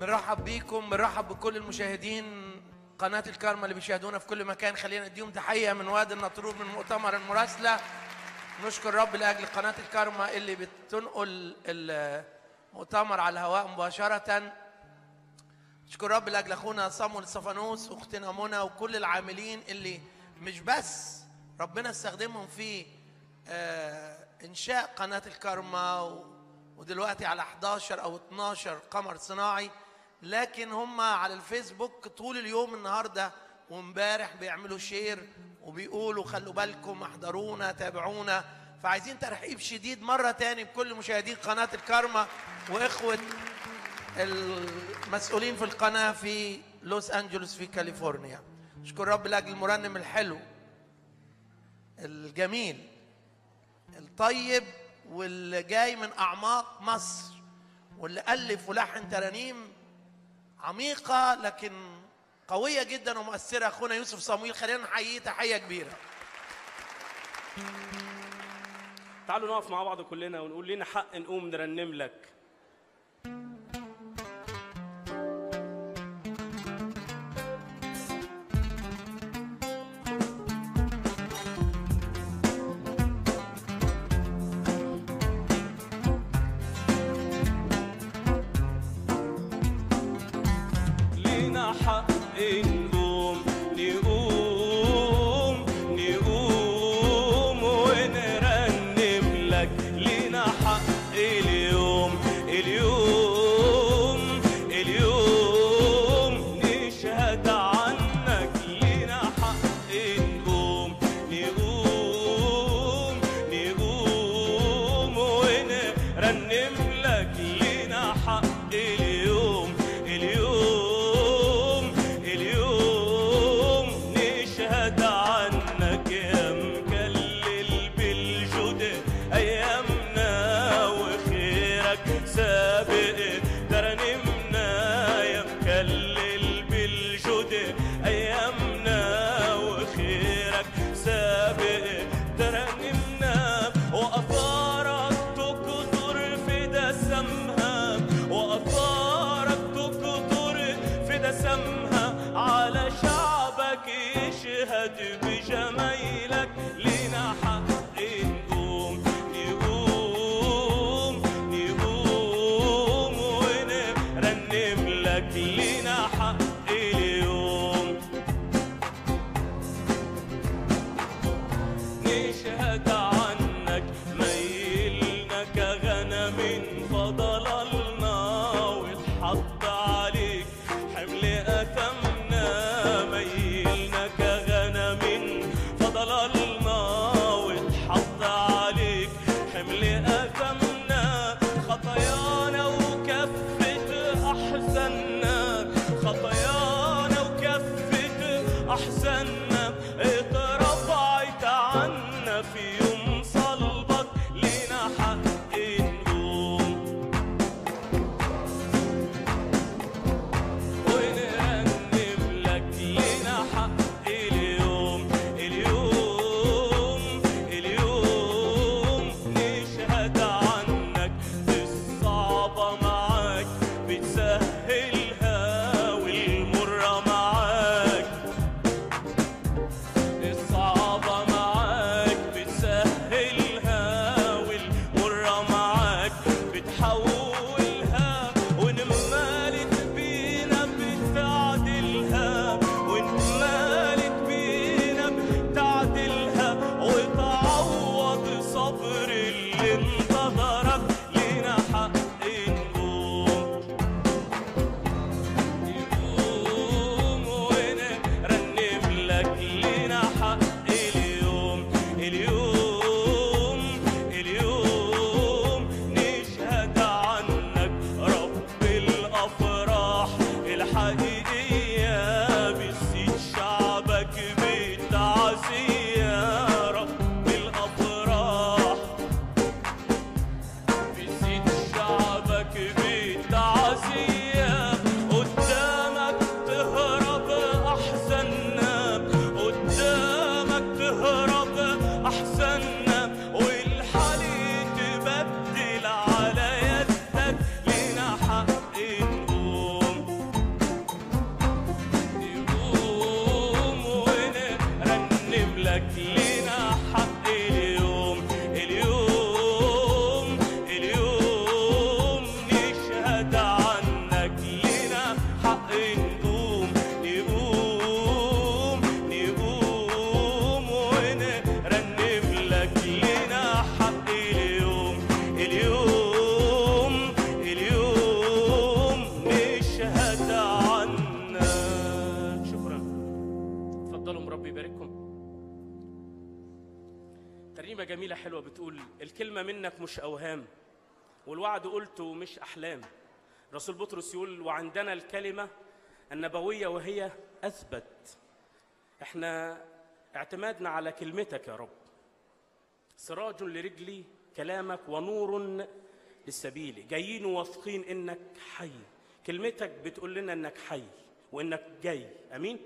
بنرحب بيكم، بنرحب بكل المشاهدين قناة الكرمة اللي بيشاهدونا في كل مكان. خلينا نديهم تحية من وادي النطروب من مؤتمر المراسلة. نشكر رب لأجل قناة الكرمة اللي بتنقل المؤتمر على الهواء مباشرة. نشكر رب لأجل أخونا صامويل صفانوس وأختنا منى وكل العاملين اللي مش بس ربنا استخدمهم في إنشاء قناة الكرمة ودلوقتي على 11 أو 12 قمر صناعي، لكن هم على الفيسبوك طول اليوم النهارده وامبارح بيعملوا شير وبيقولوا خلوا بالكم، احضرونا، تابعونا. فعايزين ترحيب شديد مرة تاني بكل مشاهدين قناة الكرمة وإخوة المسؤولين في القناة في لوس أنجلوس في كاليفورنيا. أشكر رب لأجل المرنم الحلو الجميل الطيب واللي جاي من أعماق مصر واللي ألف ولحن ترانيم عميقة لكن قوية جدا ومؤثرة، أخونا يوسف صموئيل. خلينا نحييه تحية كبيرة. تعالوا نقف مع بعض كلنا ونقول لنا حق نقوم نرنم لك. جميلة حلوة بتقول الكلمة منك مش أوهام والوعد قلته مش أحلام. رسول بطرس يقول وعندنا الكلمة النبوية وهي أثبت. احنا اعتمادنا على كلمتك يا رب، سراج لرجلي كلامك ونور لسبيلي. جايين واثقين انك حي، كلمتك بتقول لنا انك حي وانك جاي. امين.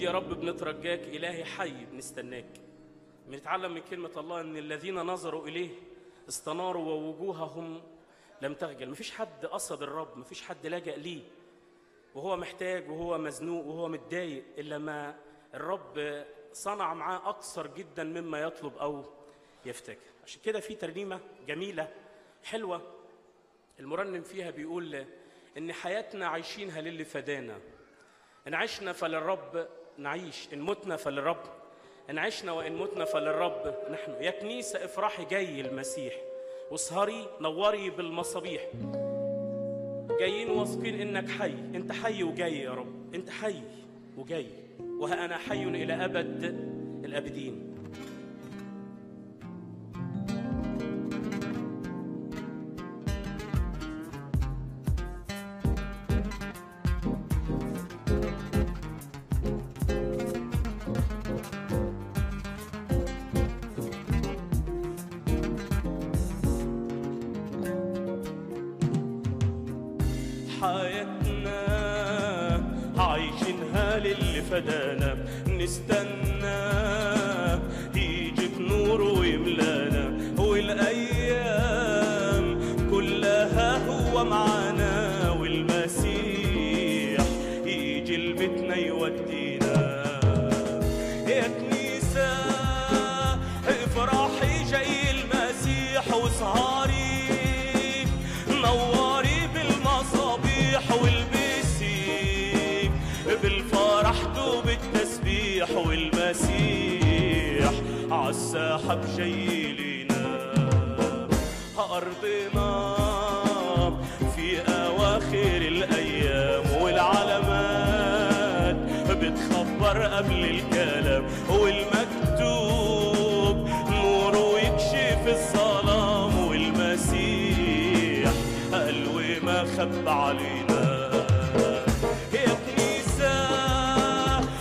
يا رب بنترجاك إلهي حي بنستناك. بنتعلم من كلمة الله إن الذين نظروا إليه استناروا ووجوههم لم تخجل. مفيش حد قصد الرب، مفيش حد لجأ ليه وهو محتاج وهو مزنوق وهو متضايق إلا ما الرب صنع معاه أكثر جدا مما يطلب أو يفتكر. عشان كده في ترنيمة جميلة حلوة المرنم فيها بيقول إن حياتنا عايشينها للي فدانا، إن عشنا فللرب نعيش، إن متنا فللرب، إن عشنا وإن متنا فللرب نحن. يا كنيسة افرحي جاي المسيح، واسهري نوري بالمصابيح. جايين واثقين إنك حي، أنت حي وجاي يا رب، أنت حي وجاي، وها أنا حي إلى أبد الأبدين. حياتنا عايشينها للي فدانا نستنى يسوى معانا والمسيح يجي لبيتنا يودينا. يا كنيسة افرحي جاي المسيح واسهري نوري بالمصابيح والبسي بالفرح دوب التسبيح والمسيح عالسحاب جاي لينا. أرضنا في أواخر الأيام والعلامات بتخبر قبل الكلام والمكتوب نوره يكشف الظلام والمسيح قلبه ما خب علينا. يا كنيسة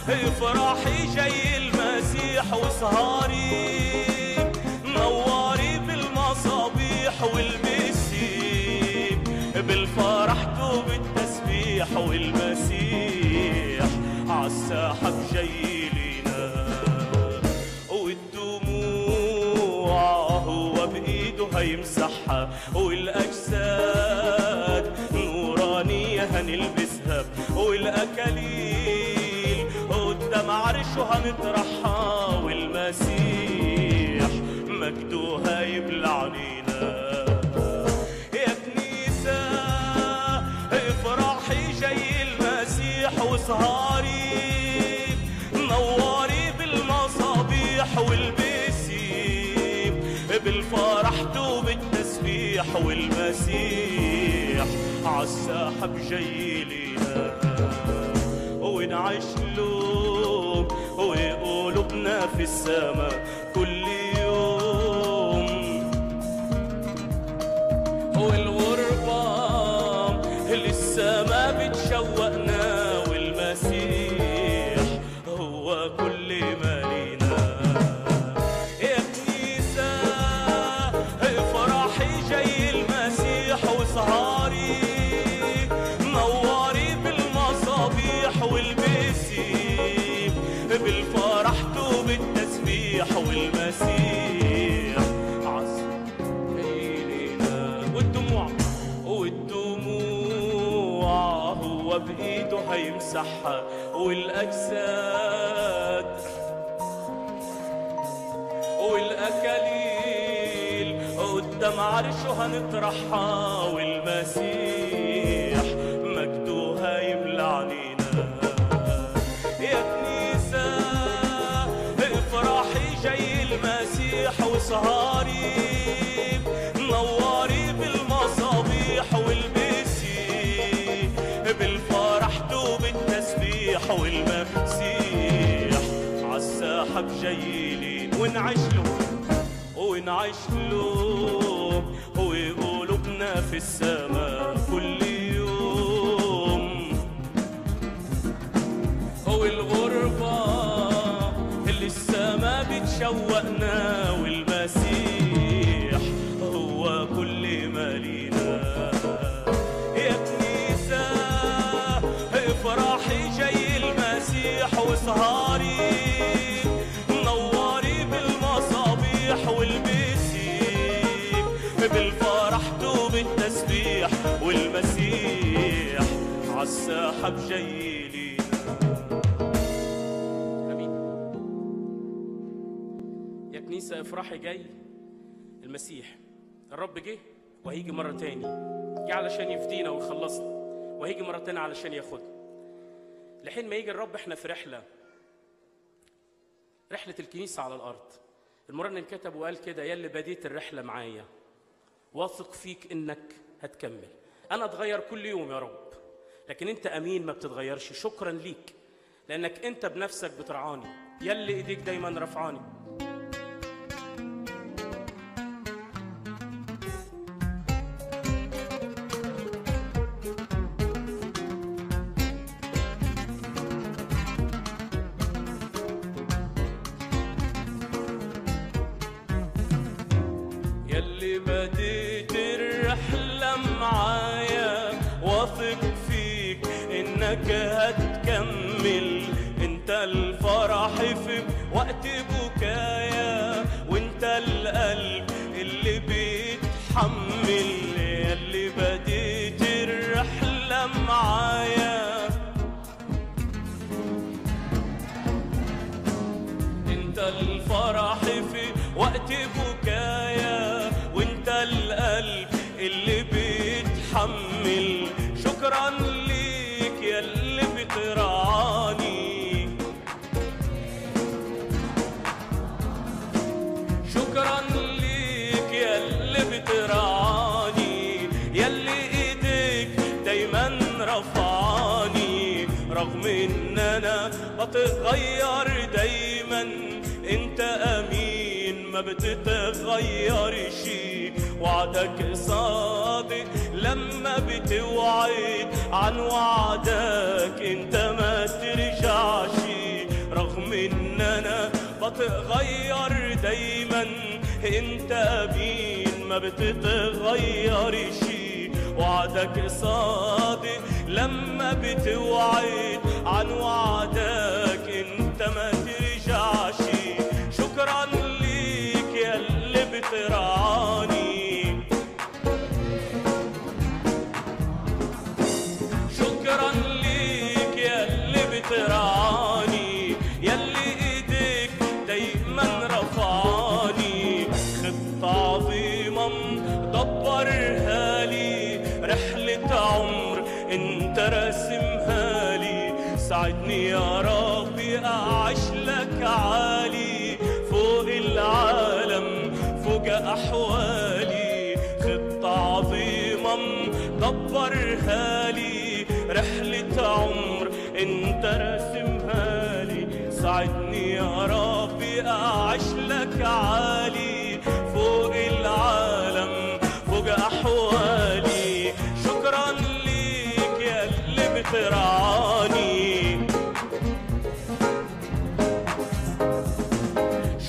افرحي جاي المسيح واسهري نوري بالمصابيح والمسيح بالفرح دوب التسبيح والمسيح عالسحاب جاي لينا. والدموع هو بإيده هيمسحها والأجساد نورانية هنلبسها والأكاليل قدام عرشه هنطرحها والمسيح مجده هيبلع لينا. يا كنيسة افرحي جاي المسيح واسهري نوري بالمصابيح والبسي بالفرح دوب التسبيح والمسيح عالسحاب جاي لينا. ونعيش له وقلوبنا في السما كل يوم والغربة للسما بتشوقنا والمسيح هو كل ما لينا. يا كنيسة افرحي جاي المسيح واسهري نوري بالمصابيح والبسي بالفرح دوب التسبيح والمسيح عالسحاب. والدموع هو بإيده هيمسحها والأجساد والأكاليل قدام عرشه هنطرحها والمسيح مجده هيملع لينا. يا كنيسة افرحي جاي المسيح واسهري نوري بالمصابيح والبسي بالفرح دوب التسبيح والمسيح عالسحاب جاي لينا. ونعيش له وقلوبنا في السما كل يوم والغربة اللي السما بتشوقنا والمسيح هو كل ما لينا. يا كنيسة افرحي جاي المسيح واسهري نوري بالمصابيح والبسي بالفرح دوب التسبيح والمسيح عالسحاب جاي لينا. امين. يا كنيسة افرحي جاي المسيح. الرب جه وهيجي مرة تاني، جه علشان يفدينا ويخلصنا وهيجي مرة تاني علشان ياخدنا. لحين ما يجي الرب احنا في رحلة الكنيسة على الأرض. المرنم كتب وقال كده: يا اللي بديت الرحلة معايا واثق فيك إنك هتكمل. أنا أتغير كل يوم يا رب، لكن أنت أمين ما بتتغيرش. شكرا ليك لأنك أنت بنفسك بترعاني، يا اللي إيديك دايما رفعاني. هتكمل انت الفرح في وقت بكايا وانت القلب اللي بيتحمل. يا اللي بديت بتحمل. شكرا ليك يا اللي بترعاني، شكرا ليك يا اللي بترعاني، يا اللي ايديك دايما رفعاني. رغم ان انا بتغير دايما انت امين ما بتتغيرش، وعدك صادق لما بتوعد عن وعدك انت ما ترجعش. رغم ان انا بتغير دايما انت امين ما بتتغيرش، وعدك صادق لما بتوعد عن وعدك انت ما ترجعش. شكرا ليك يا اللي بترعاني، تراني يلي ايديك دايما رفعاني. خطة عظيمة مدبرها لي، رحلة عمر انت راسمها لي. ساعدني يا ربي اعيش لك عالي، فوق العالم فوق احوالي. خطة عظيمة مدبرها لي، رحلة عمر انت راسمها لي. ساعدني يا ربي اعيش لك عالي، فوق العالم فوق احوالي. شكرا ليك يا اللي بترعاني،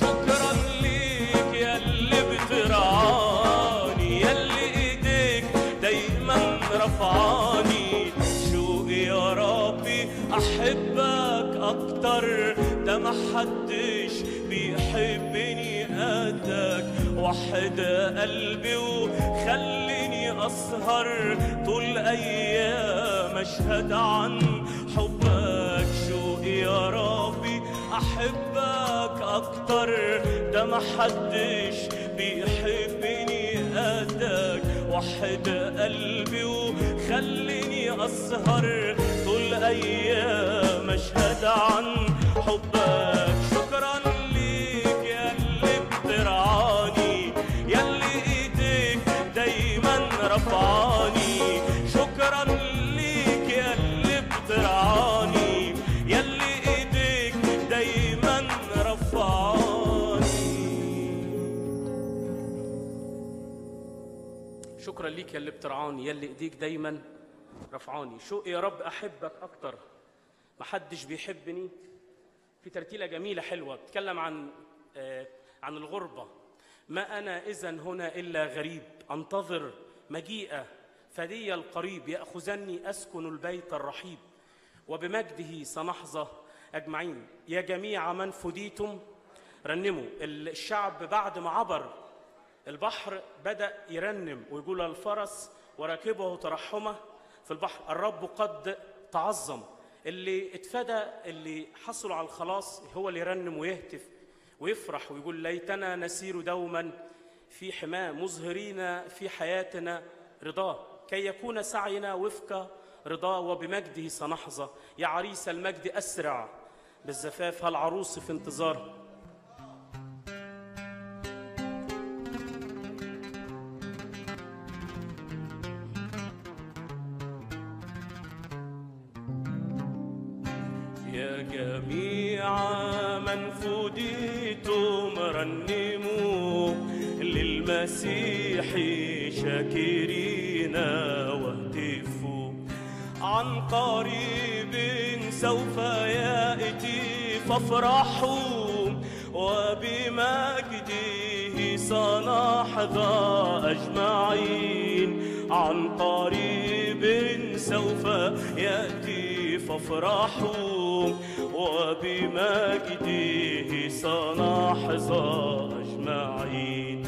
شكرا ليك يا اللي بترعاني، يا اللي ايديك دايما رفعاني. شوقي يا ربي أحبك أكتر، ده محدش بيحبني قدك. وحد قلبي وخليني أسهر طول أيام أشهد عن حبك. شوقي يا ربي أحبك أكتر، ده محدش بيحبني قدك. وحد قلبي وخليني أسهر طول أيام أشهد عن حبك. شكرا ليك يا اللي بترعاني، يا اللي إيديك دايما رفعاني. شكرا ليك يا اللي بترعاني، يا اللي إيديك دايما رفعاني. شكرا ليك يا اللي بترعاني، يا اللي إيديك دايما رفعاني. شوقي يا رب احبك اكتر، محدش بيحبني. في ترتيله جميله حلوه بتتكلم عن الغربه. ما انا اذا هنا الا غريب، انتظر مجيئه فدي القريب. ياخذني اسكن البيت الرحيب، وبمجده سنحظى اجمعين. يا جميع من فديتم رنموا. الشعب بعد ما عبر البحر بدا يرنم ويقول الفرس وراكبه ترحمه في البحر. الرب قد تعظم. اللي اتفدى اللي حصلوا على الخلاص هو اللي يرنم ويهتف ويفرح ويقول ليتنا نسير دوما في حماه، مظهرين في حياتنا رضاه، كي يكون سعينا وفق رضاه وبمجده سنحظى. يا عريس المجد أسرع بالزفاف، هالعروس في انتظار. جميع من فديتم رنموا للمسيح شاكرين واهتفوا. عن قريب سوف يأتي فافرحوا، وبمجده سنحظى أجمعين. عن قريب سوف يأتي فافرحوا، وبمجده سنحظى أجمعين.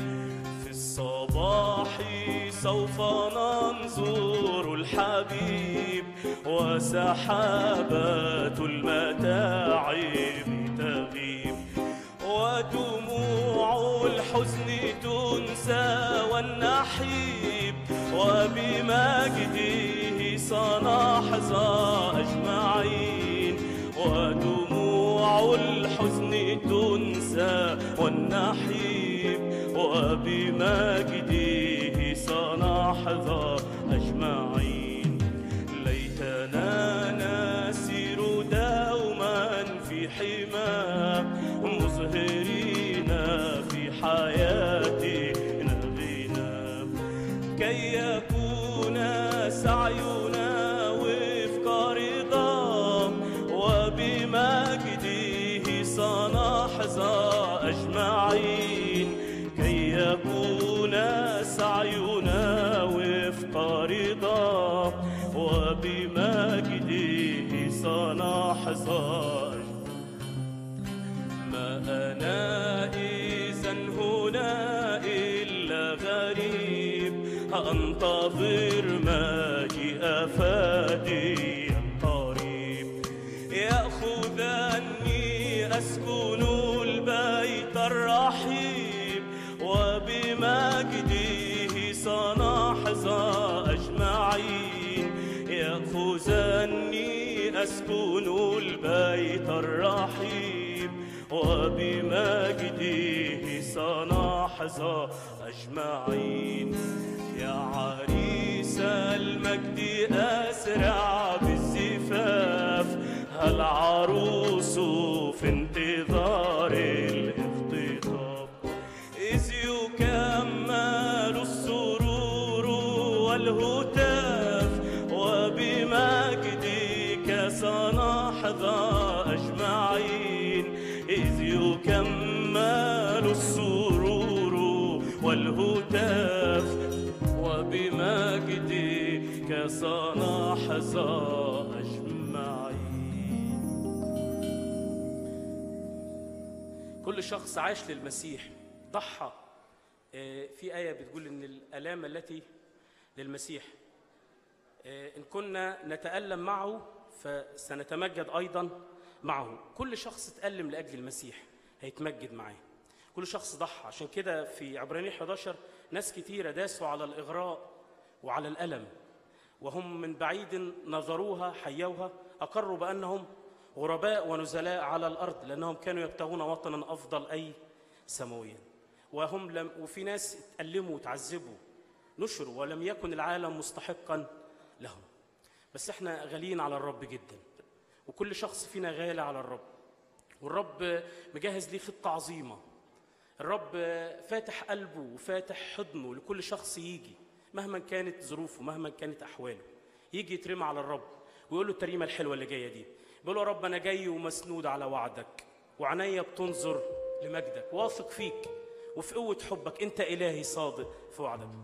في الصباح سوف ننظر الحبيب، وسحابات المتاعب تغيب، ودموع الحزن تنسى والنحيب، وبمجده صنع حظى أجمعين، ودموع الحزن تنسى والنحيب، وبمجده صنع حظى أجمعين. ليتنا نسير دوما في حماه مزهرين في حياتنا غنى، كي يكون سعينا وفق رضاه، وبمجده صنع حظى أجمعين، كي يكون سعينا وفق رضاه، وبمجده صنع حظى. ما أنا إذا هنا إلا غريب، أنتظر مجيء فادي قريب، يأخذني أسكن البيت الرحيب، وبمجده صنع حظى أجمعين، يأخذني أسكن البيت الرحيب، وبمجده صنع حظى أجمعين. يا عريس المجد أسرع بالزفاف، هالعروس في انتظار الاختطاف، إذ يكمل السرور والهتاف، وبمجدك صنع حظى أجمعين، إذ يكمل السرور والهتاف، وبمجدك صنع حظى أجمعين. كل شخص عاش للمسيح ضحى. في آية بتقول إن الآلام التي للمسيح إن كنا نتألم معه فسنتمجد أيضا معه. كل شخص اتألم لأجل المسيح هيتمجد معاه، كل شخص ضحى. عشان كده في عبرانيين 11 ناس كتيرة داسوا على الإغراء وعلى الألم، وهم من بعيد نظروها حيوها، أقروا بأنهم غرباء ونزلاء على الأرض، لأنهم كانوا يبتغون وطنا أفضل أي سماويا. وهم وفي ناس اتألموا وتعذبوا نشروا، ولم يكن العالم مستحقا لهم. بس احنا غاليين على الرب جدا، وكل شخص فينا غالي على الرب، والرب مجهز ليه خطة عظيمة. الرب فاتح قلبه وفاتح حضنه لكل شخص يجي، مهما كانت ظروفه مهما كانت أحواله، يجي يترمى على الرب ويقول له التريمة الحلوة اللي جاية دي، بيقول له يا رب أنا جاي ومسنود على وعدك، وعناية بتنظر لمجدك، واثق فيك وفي قوة حبك، أنت إلهي صادق في وعدك.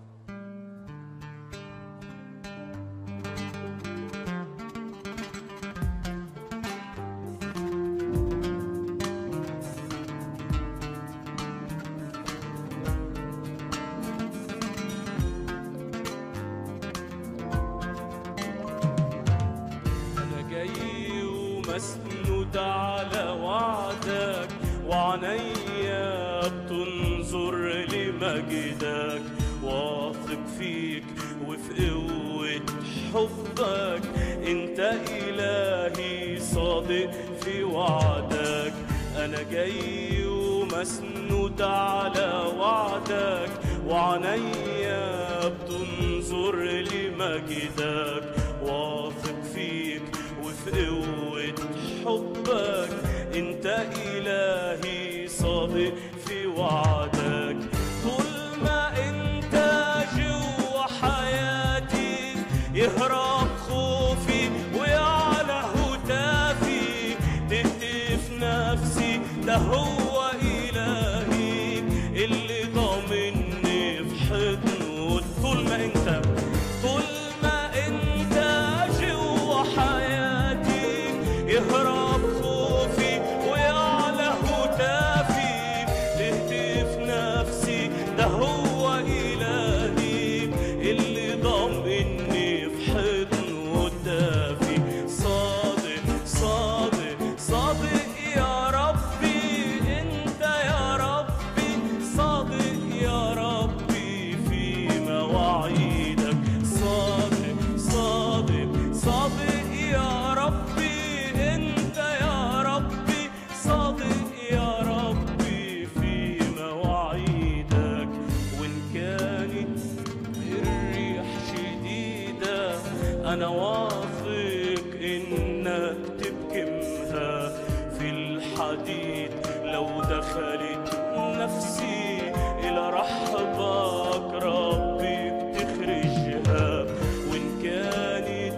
أنا واثق إنك تبكمها في الحديد لو دخلت نفسي إلى رحبك ربي بتخرجها وإن كانت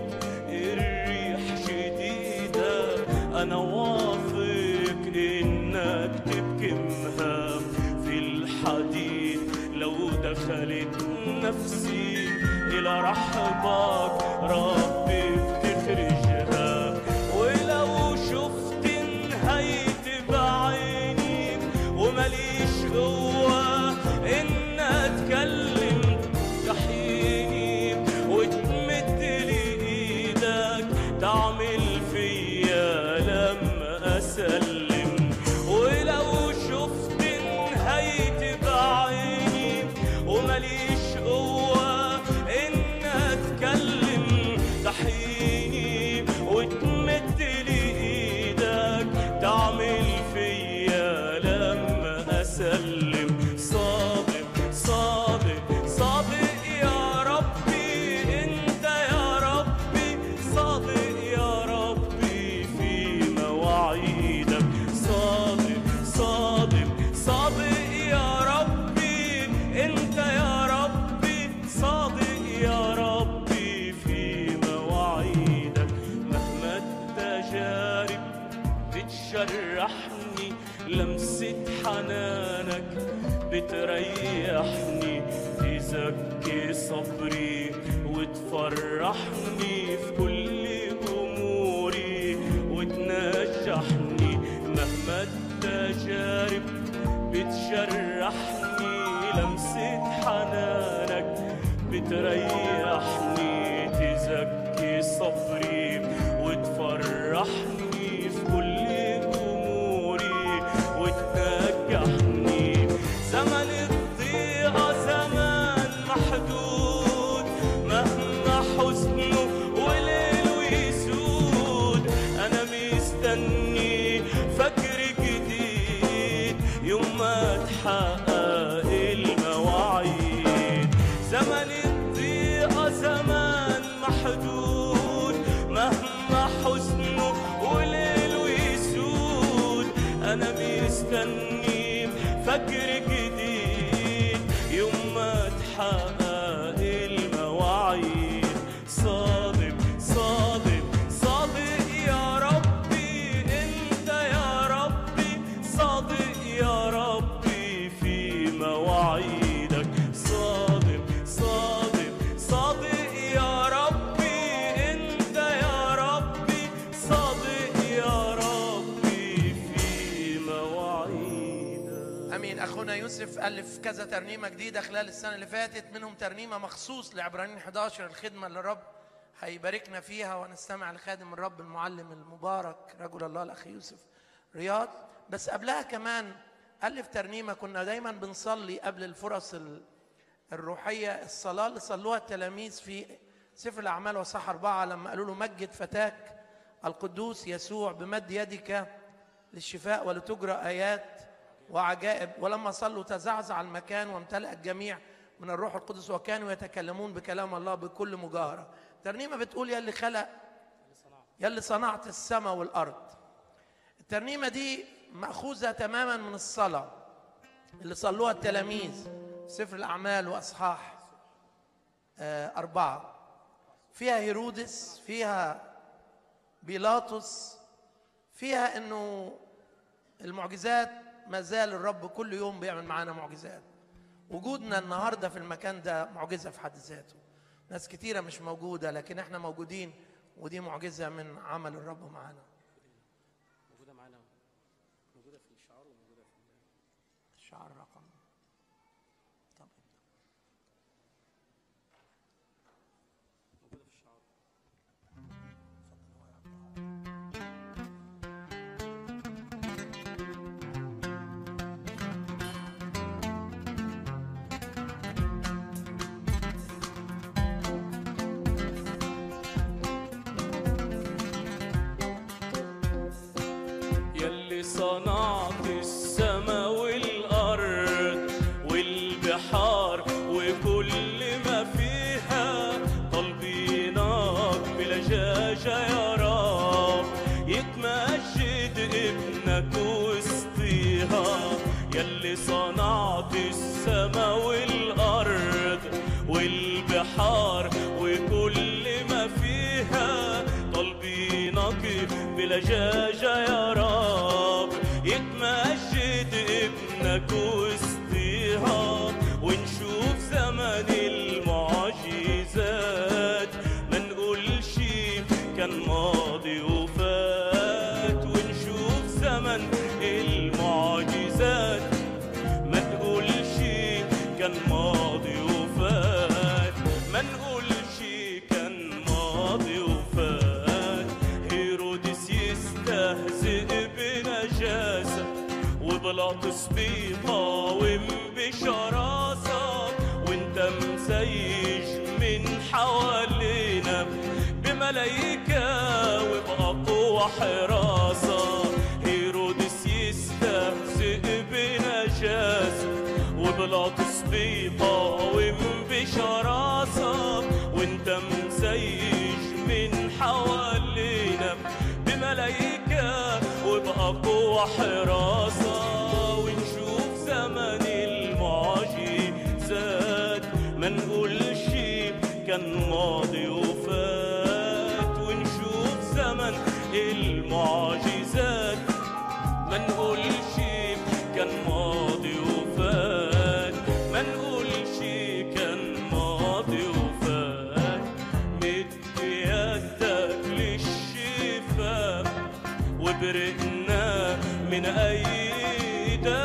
الريح شديدة أنا واثق إنك تبكمها في الحديد لو دخلت نفسي إلى رحبك ربي بتخرجها ولو شفت انهيت بعيني ومليش قوة إن أتكلم تحييني وتمد لي إيدك تعمل فيا لما أسلم ولو شفت انهيت بعيني ومليش قوة تحييني وتمد لي ايدك تعمل فيا لما اسلم صادق صادق صادق يا ربي انت يا ربي صادق يا ربي في مواعيدك صادق صادق صادق يا ربي انت يا ربي صادق يا ربي بتشرحني لمسة حنانك بتريحني تزكي صبري وتفرحني في كل أموري وتنجحني مهما التجارب بتشرحني لمسة حنانك بتريحني تزكي صبري وتفرحني حقق المواعيد زمن الضيقة زمان محدود مهما حزنه وليله يسود أنا مستني فجر جديد يوم ما تحقق المواعيد صادق صادق صادق يا ربي أنت يا ربي صادق يا ربي مواعيدك صادق صادق صادق يا ربي انت يا ربي صادق يا ربي في مواعيدك. امين. اخونا يوسف الف كذا ترنيمه جديده خلال السنه اللي فاتت، منهم ترنيمه مخصوص لعبرانيين 11 الخدمه اللي الرب هيباركنا فيها، ونستمع لخادم الرب المعلم المبارك رجل الله الاخ يوسف رياض. بس قبلها كمان ألف ترنيمة كنا دايما بنصلي قبل الفرص الروحية، الصلاة اللي صلوها التلاميذ في سفر الأعمال واصحاح 4 لما قالوا له مجد فتاك القدوس يسوع بمد يدك للشفاء ولتجرى آيات وعجائب، ولما صلوا تزعزع المكان وامتلأ الجميع من الروح القدس وكانوا يتكلمون بكلام الله بكل مجاهرة. ترنيمة بتقول يا اللي خلق يا اللي صنعت السماء والأرض. الترنيمة دي مأخوذة تماما من الصلاة اللي صلوها التلاميذ سفر الأعمال وأصحاح 4، فيها هيرودس، فيها بيلاطس، فيها إنه المعجزات ما زال الرب كل يوم بيعمل معانا معجزات. وجودنا النهارده في المكان ده معجزة في حد ذاته، ناس كتيرة مش موجودة لكن احنا موجودين ودي معجزة من عمل الرب معانا. شعر رقم طب موجودة في الشعر. يلي صنعت السما وكل ما فيها قلبي نار الشاشة يا رب يتمجد ابنك وسطيها، ياللي صنعت السما والأرض والبحار وكل ما فيها، طالبينك بلجاجة يا رب يتمجد ابنك وسطيها، ونشوف زمن المعجزات ما نقولش كان ماضي وفات، ونشوف زمن المعجزات ما نقولش كان ماضي وفات، ما نقولش كان ماضي وفات. هيرودس يستهزئ بنجاسة وبيلاطس بيقاوم بشراسة، وانت مزيج من حوالينا بملايكة وبأقوى حراسة، هيرودس يستهزئ بنجاسة وبيلاطس بيقاوم بشراسة، وانت مزيج من حوالينا بملايكة وبأقوى حراسة، ونشوف زمن المعجزات ما نقولش كان ماضي وفات، ونشوف زمن المعجزات ما نقولش كان ماضي وفات، ما نقولش كان ماضي وفات. مد يدك للشفاء وبرئنا من أي داء،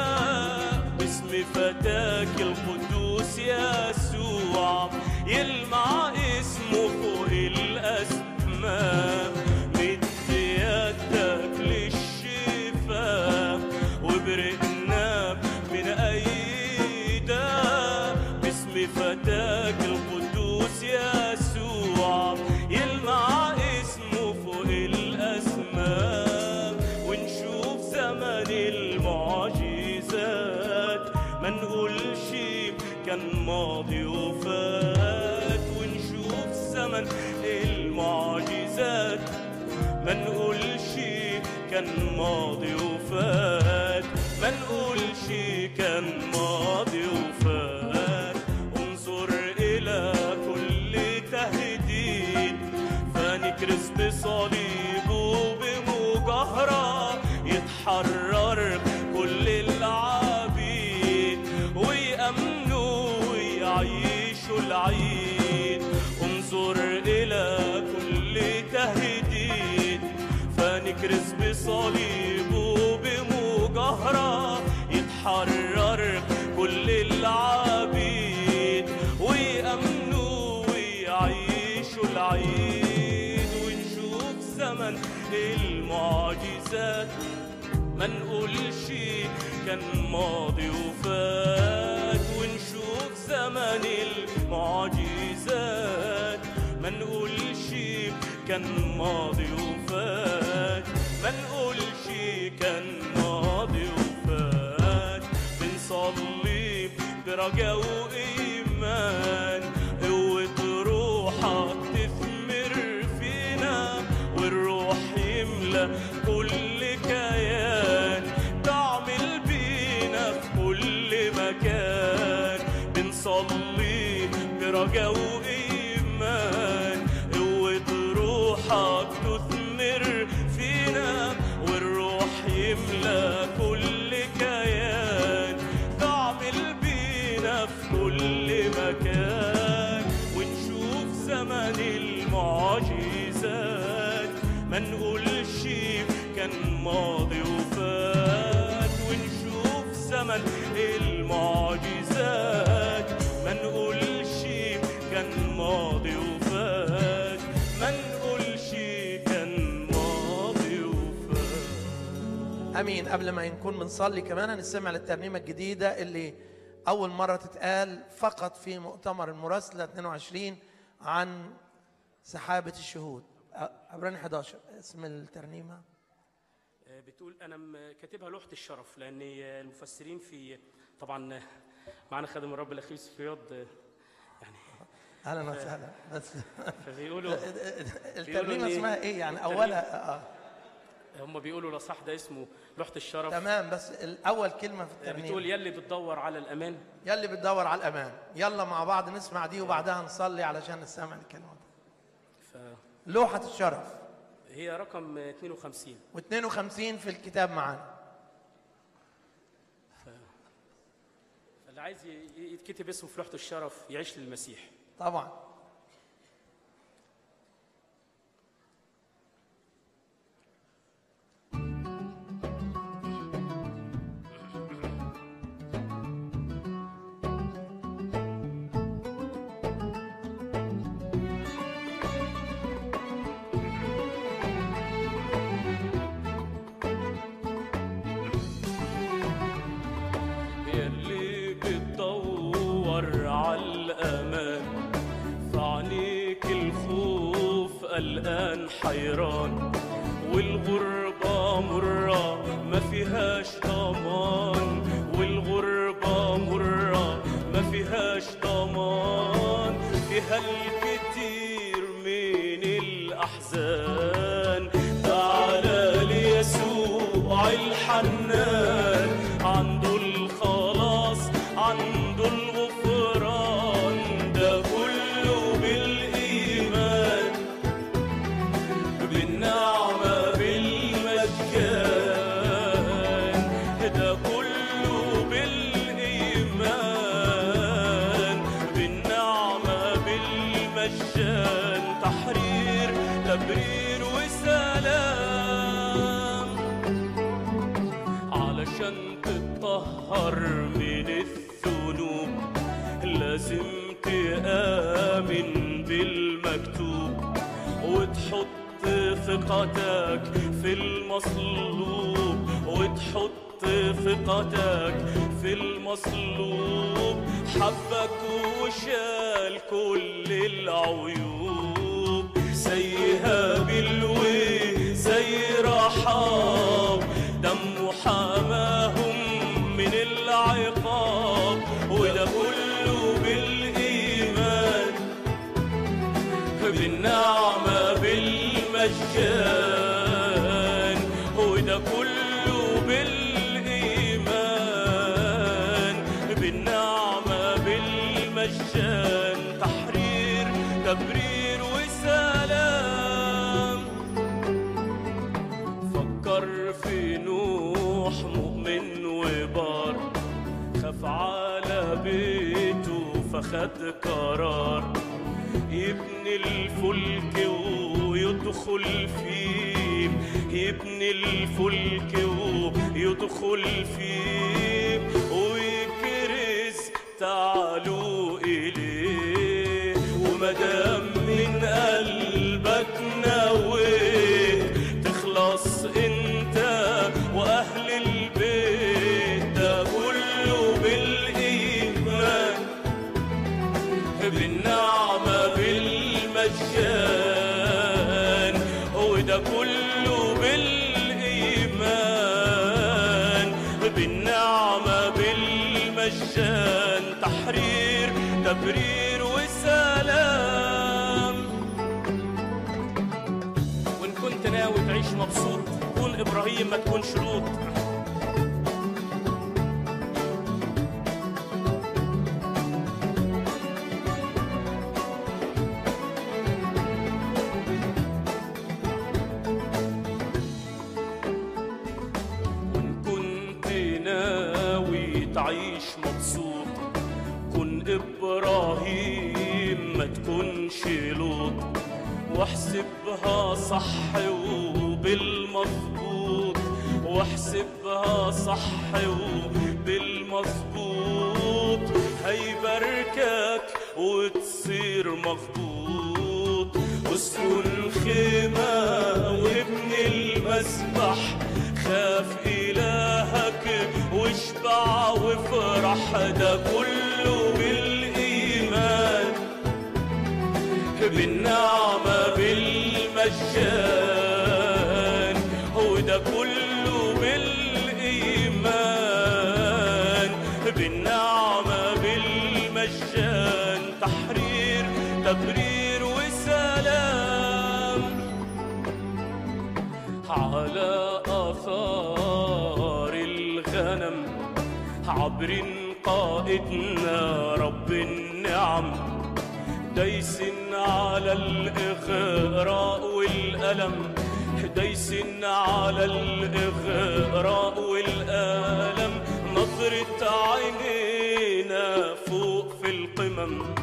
باسم فتاك القدوس يسوع يلمع اسمه فوق الأسماء، مد يدك للشفاء وبرئنا من أي داء، باسم فتاك القدوس يسوع يلمع اسمه فوق الأسماء، زمن المعجزات ما نقولش كان ماضي وفات، ونشوف زمن المعجزات ما نقولش كان ماضي وفات، ما نقولش كان ماضي وفات. انظر إلى كل تهديد فنكرس بصليبه بمجاهرة، يتحرر كل العبيد ويأمنوا ويعيشوا العيد، انظر إلى كل تهديد فنكرس بصليبه بمجاهرة، يتحرر كل العبيد ويأمنوا ويعيشوا العيد، ونشوف زمن المعجزات ما نقولش كان ماضي وفات، ونشوف زمن المعجزات ما نقولش كان ماضي وفات، ما نقولش كان ماضي وفات. بنصلي برجاء وإيمان قوة روحك تثمر فينا، والروح يملأ كل كيان، تعمل بينا في كل مكان، بنصلي برجاء وإيمان قوة روحك تثمر فينا، والروح يملأ كل كيان، تعمل بينا في كل مكان، ونشوف زمن المعجزات ما نقولش كان ماضي وفات، ونشوف زمن المعجزات ما نقولش كان ماضي وفات، ما نقولش كان ماضي وفات. امين. قبل ما نكون بنصلي كمان هنستمع للترنيمه الجديده اللي اول مره تتقال فقط في مؤتمر المراسله 22 عن سحابه الشهود. عبراني 11 اسم الترنيمه بتقول، أنا كاتبها لوحة الشرف، لأن المفسرين في طبعا معانا خادم الرب الأخ يوسف رياض يعني أهلا وسهلا، بس فبيقولوا الترجمه اسمها ايه يعني اولها؟ هم بيقولوا لصح ده اسمه لوحة الشرف. تمام، بس الاول كلمه في الترنيمه بتقول يلي بتدور على الامان. يلي بتدور على الامان. يلا مع بعض نسمع دي وبعدها نصلي علشان نسمع الكلمه دي. لوحة الشرف هي رقم 52 و52 في الكتاب معانا. اللي عايز يتكتب اسمه في لوحة الشرف يعيش للمسيح. طبعا. الآن حيران والغربة مرة ما فيهاش ضمان، والغربة مرة ما فيهاش ضمان، فيها الكتير من الأحزان. تعالى ليسوع الحنان، عنده الخلاص عنده الغفران، ده كله بالإيمان بالنعمة بالمجان، ده كله بالإيمان بالنعمة بالمجان. تحرير تبرير وسلام علشان تتطهر من الذنوب لازم تآمن بالمكتوب وتحط ثقتك في المصلوب، وتحط ثقتك في المصلوب، حبك وشال كل العيوب. زي هابيل وزي رحاب دمه حماهم من العقاب، وده كله بالإيمان بالنعمة بالمجان، وده كله بالإيمان بالنعمة بالمجان. تحرير تبرير وسلام. فكر في نوح مؤمن وبار، خاف على بيته فخد قرار يبني الفلك ويدخل فيه، يبني الفلك ويدخل فيه، ويكرز تعالوا إليه. ومدام من قلبك نويه تخلص أنت وأهل البيت، ده كله بالإيمان بالنعمة بالمجان، وده كله بالإيمان بالنعمة بالمجان. تحرير تبرير وسلام. وإن كنت ناوي تعيش مبسوط كون إبراهيم ما تكونش لوط. إبراهيم ما تكونش لوط، واحسبها صح وبالمظبوط، واحسبها صح وبالمظبوط، هيباركك وتصير مظبوط. أسكن خيمة وابن المسبح، خاف إلهك واشبع وافرح، ده كله بالإيمان بالنعمة بالمجان، وده كله بالإيمان بالنعمة بالمجان. تحرير تبرير وسلام. آثار الغنم عبر قائدنا رب النعم، دايس على الإغراء والألم، دايس على الإغراء والألم، نظرة عينينا فوق في القمم،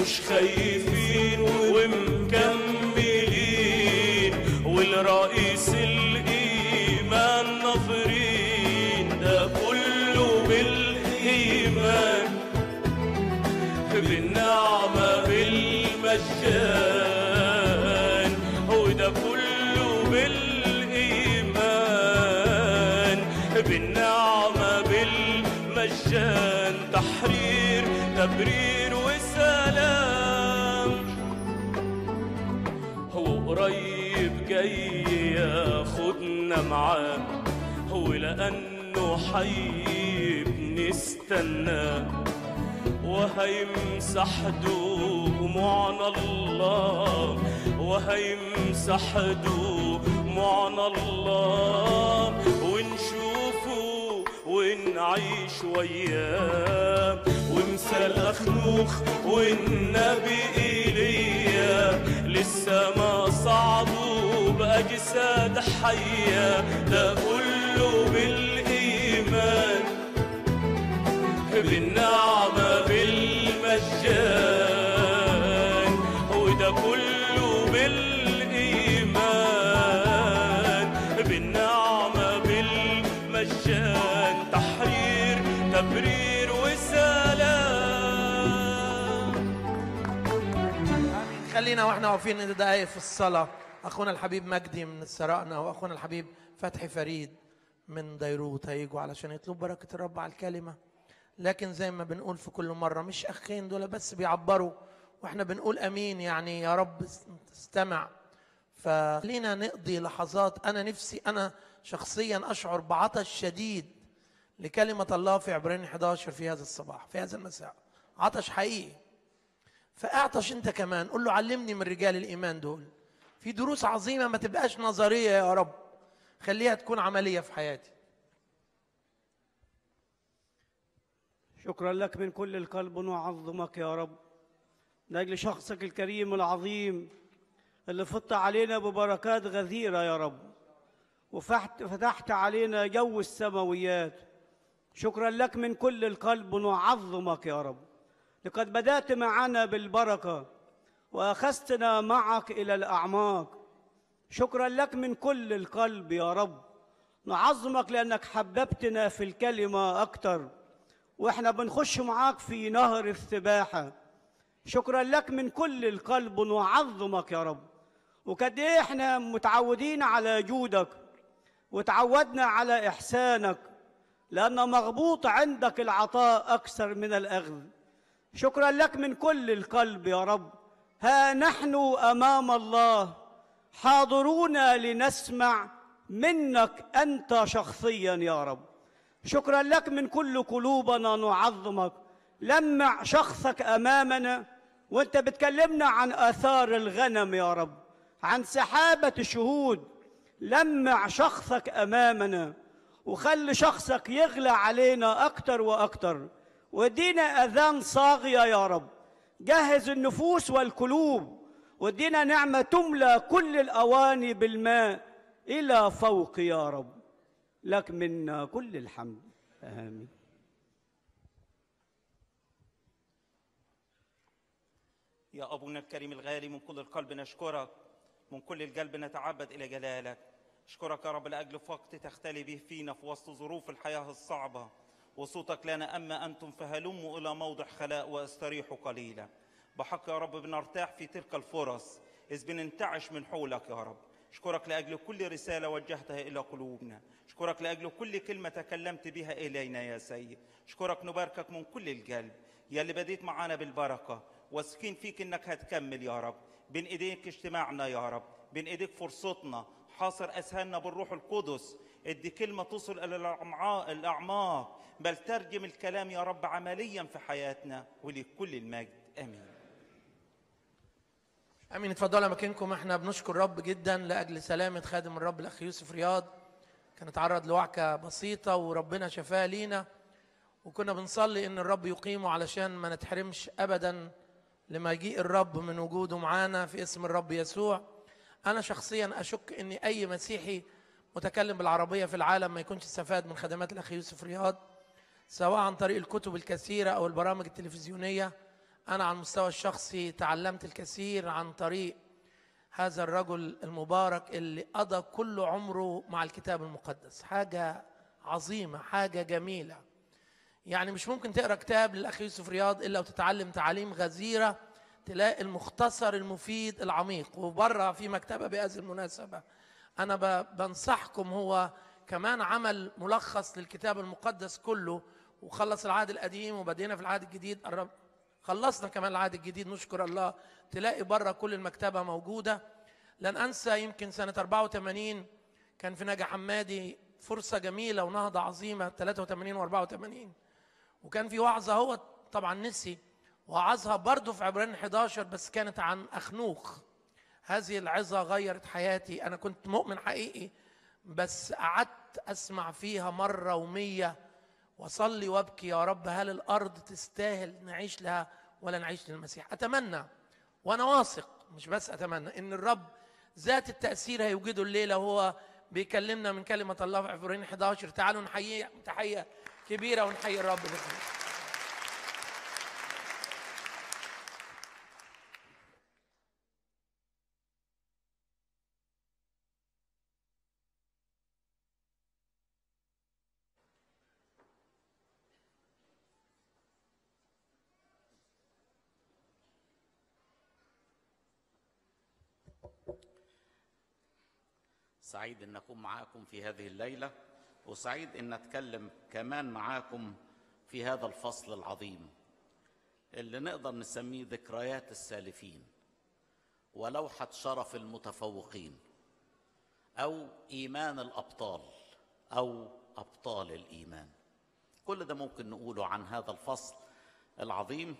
مش خايفين ومكملين، والرئيس الإيمان ناظرين، ده كله بالإيمان، بالنعمة بالمجان، وده كله بالإيمان، بالنعمة بالمجان، تحرير تبرير وسلام، هو قريب جاي ياخدنا معاه، ولأنه حي بنستناه، وهيمسح دموعنا الله، وهيمسح دموعنا الله، ونشوفه ونعيش وياه، ومثال أخنوخ والنبي إيليا لسه ما صعدوا بأجساد حية، ده كله بالإيمان، بالنعمة بالمجان، وده كله بالإيمان، بالنعمة بالمجان، تحرير تبرير وسلام. آمين. خلينا واحنا واقفين دقايق في الصلاة أخونا الحبيب مجدي من السراقنا، وأخونا الحبيب فتحي فريد من ديروت هيجوا علشان يطلب بركة الرب على الكلمة، لكن زي ما بنقول في كل مرة مش أخين دول بس بيعبروا وإحنا بنقول أمين، يعني يا رب تستمع. فخلينا نقضي لحظات، أنا نفسي أنا شخصيا أشعر بعطش شديد لكلمة الله في عبرين 11 في هذا الصباح في هذا المساء، عطش حقيقي. فأعطش أنت كمان، قل له علمني من رجال الإيمان دول، في دروس عظيمة ما تبقاش نظرية يا رب، خليها تكون عملية في حياتي. شكرا لك من كل القلب، ونعظمك يا رب من أجل شخصك الكريم العظيم اللي فضت علينا ببركات غزيرة يا رب، وفتحت علينا جو السماويات. شكرا لك من كل القلب، ونعظمك يا رب، لقد بدأت معنا بالبركة وأخذتنا معك إلى الأعماق. شكرا لك من كل القلب يا رب، نعظمك لأنك حببتنا في الكلمة أكتر، واحنا بنخش معاك في نهر السباحه. شكرا لك من كل القلب، ونعظمك يا رب، وقد ايه احنا متعودين على جودك، وتعودنا على احسانك، لان مغبوط عندك العطاء اكثر من الاخذ. شكرا لك من كل القلب يا رب، ها نحن امام الله حاضرون لنسمع منك انت شخصيا يا رب. شكرا لك من كل قلوبنا، نعظمك، لمع شخصك امامنا وانت بتكلمنا عن اثار الغنم يا رب، عن سحابه الشهود. لمع شخصك امامنا وخلي شخصك يغلى علينا اكتر واكتر، وادينا اذان صاغيه يا رب، جهز النفوس والقلوب، وادينا نعمه تملى كل الاواني بالماء الى فوق يا رب. لك منا كل الحمد. آمين. يا أبونا الكريم الغالي، من كل القلب نشكرك، من كل القلب نتعبد إلى جلالك. أشكرك يا رب لأجل وقت تختلي به فينا في وسط ظروف الحياة الصعبة، وصوتك لنا أما أنتم فهلموا إلى موضع خلاء واستريحوا قليلا. بحق يا رب بنرتاح في تلك الفرص، إذ بننتعش من حولك يا رب. أشكرك لأجل كل رسالة وجهتها إلى قلوبنا، أشكرك لأجل كل كلمة تكلمت بها إلينا يا سيد. أشكرك، نباركك من كل القلب يا اللي بديت معانا بالبركة، واثقين فيك إنك هتكمل يا رب. بين إيديك اجتماعنا يا رب، بين إيديك فرصتنا، حاصر أذهاننا بالروح القدس، ادي كلمة تصل إلى الأعماق، بل ترجم الكلام يا رب عمليا في حياتنا، ولكل المجد. آمين. امين. اتفضلوا مكانكم. احنا بنشكر رب جدا لاجل سلامه خادم الرب الاخ يوسف رياض، كان اتعرض لوعكة بسيطة وربنا شفاه لينا، وكنا بنصلي ان الرب يقيمه علشان ما نتحرمش ابدا لما يجيء الرب من وجوده معانا في اسم الرب يسوع. انا شخصيا اشك ان اي مسيحي متكلم بالعربية في العالم ما يكونش استفاد من خدمات الاخ يوسف رياض، سواء عن طريق الكتب الكثيرة او البرامج التلفزيونية. انا على المستوى الشخصي تعلمت الكثير عن طريق هذا الرجل المبارك اللي قضى كل عمره مع الكتاب المقدس. حاجة عظيمة، حاجة جميلة. يعني مش ممكن تقرأ كتاب للأخ يوسف رياض إلا وتتعلم تعاليم غزيرة، تلاقي المختصر المفيد العميق. وبره في مكتبة بهذه المناسبة، أنا بنصحكم، هو كمان عمل ملخص للكتاب المقدس كله، وخلص العهد القديم وبدينا في العهد الجديد، خلصنا كمان العهد الجديد نشكر الله. تلاقي بره كل المكتبة موجودة. لن أنسى يمكن سنة 84 كان في نجع حمادي فرصة جميلة ونهضة عظيمة 83 و84، وكان في وعظة هو طبعا نسي وعظها برضه في عبرين 11، بس كانت عن أخنوخ. هذه العظة غيرت حياتي، أنا كنت مؤمن حقيقي بس قعدت أسمع فيها مرة و100 وصلي وابكي يا رب هل الأرض تستاهل نعيش لها ولا نعيش للمسيح؟ أتمنى، وأنا واثق مش بس أتمنى، إن الرب ذات التأثير هيوجده الليلة وهو بيكلمنا من كلمة الله في عبرين 11. تعالوا نحييه تحية كبيرة ونحيي الرب باسمه. سعيد أن أكون معاكم في هذه الليلة، وسعيد أن أتكلم كمان معاكم في هذا الفصل العظيم اللي نقدر نسميه ذكريات السالفين ولوحة شرف المتفوقين، أو إيمان الأبطال، أو أبطال الإيمان. كل ده ممكن نقوله عن هذا الفصل العظيم.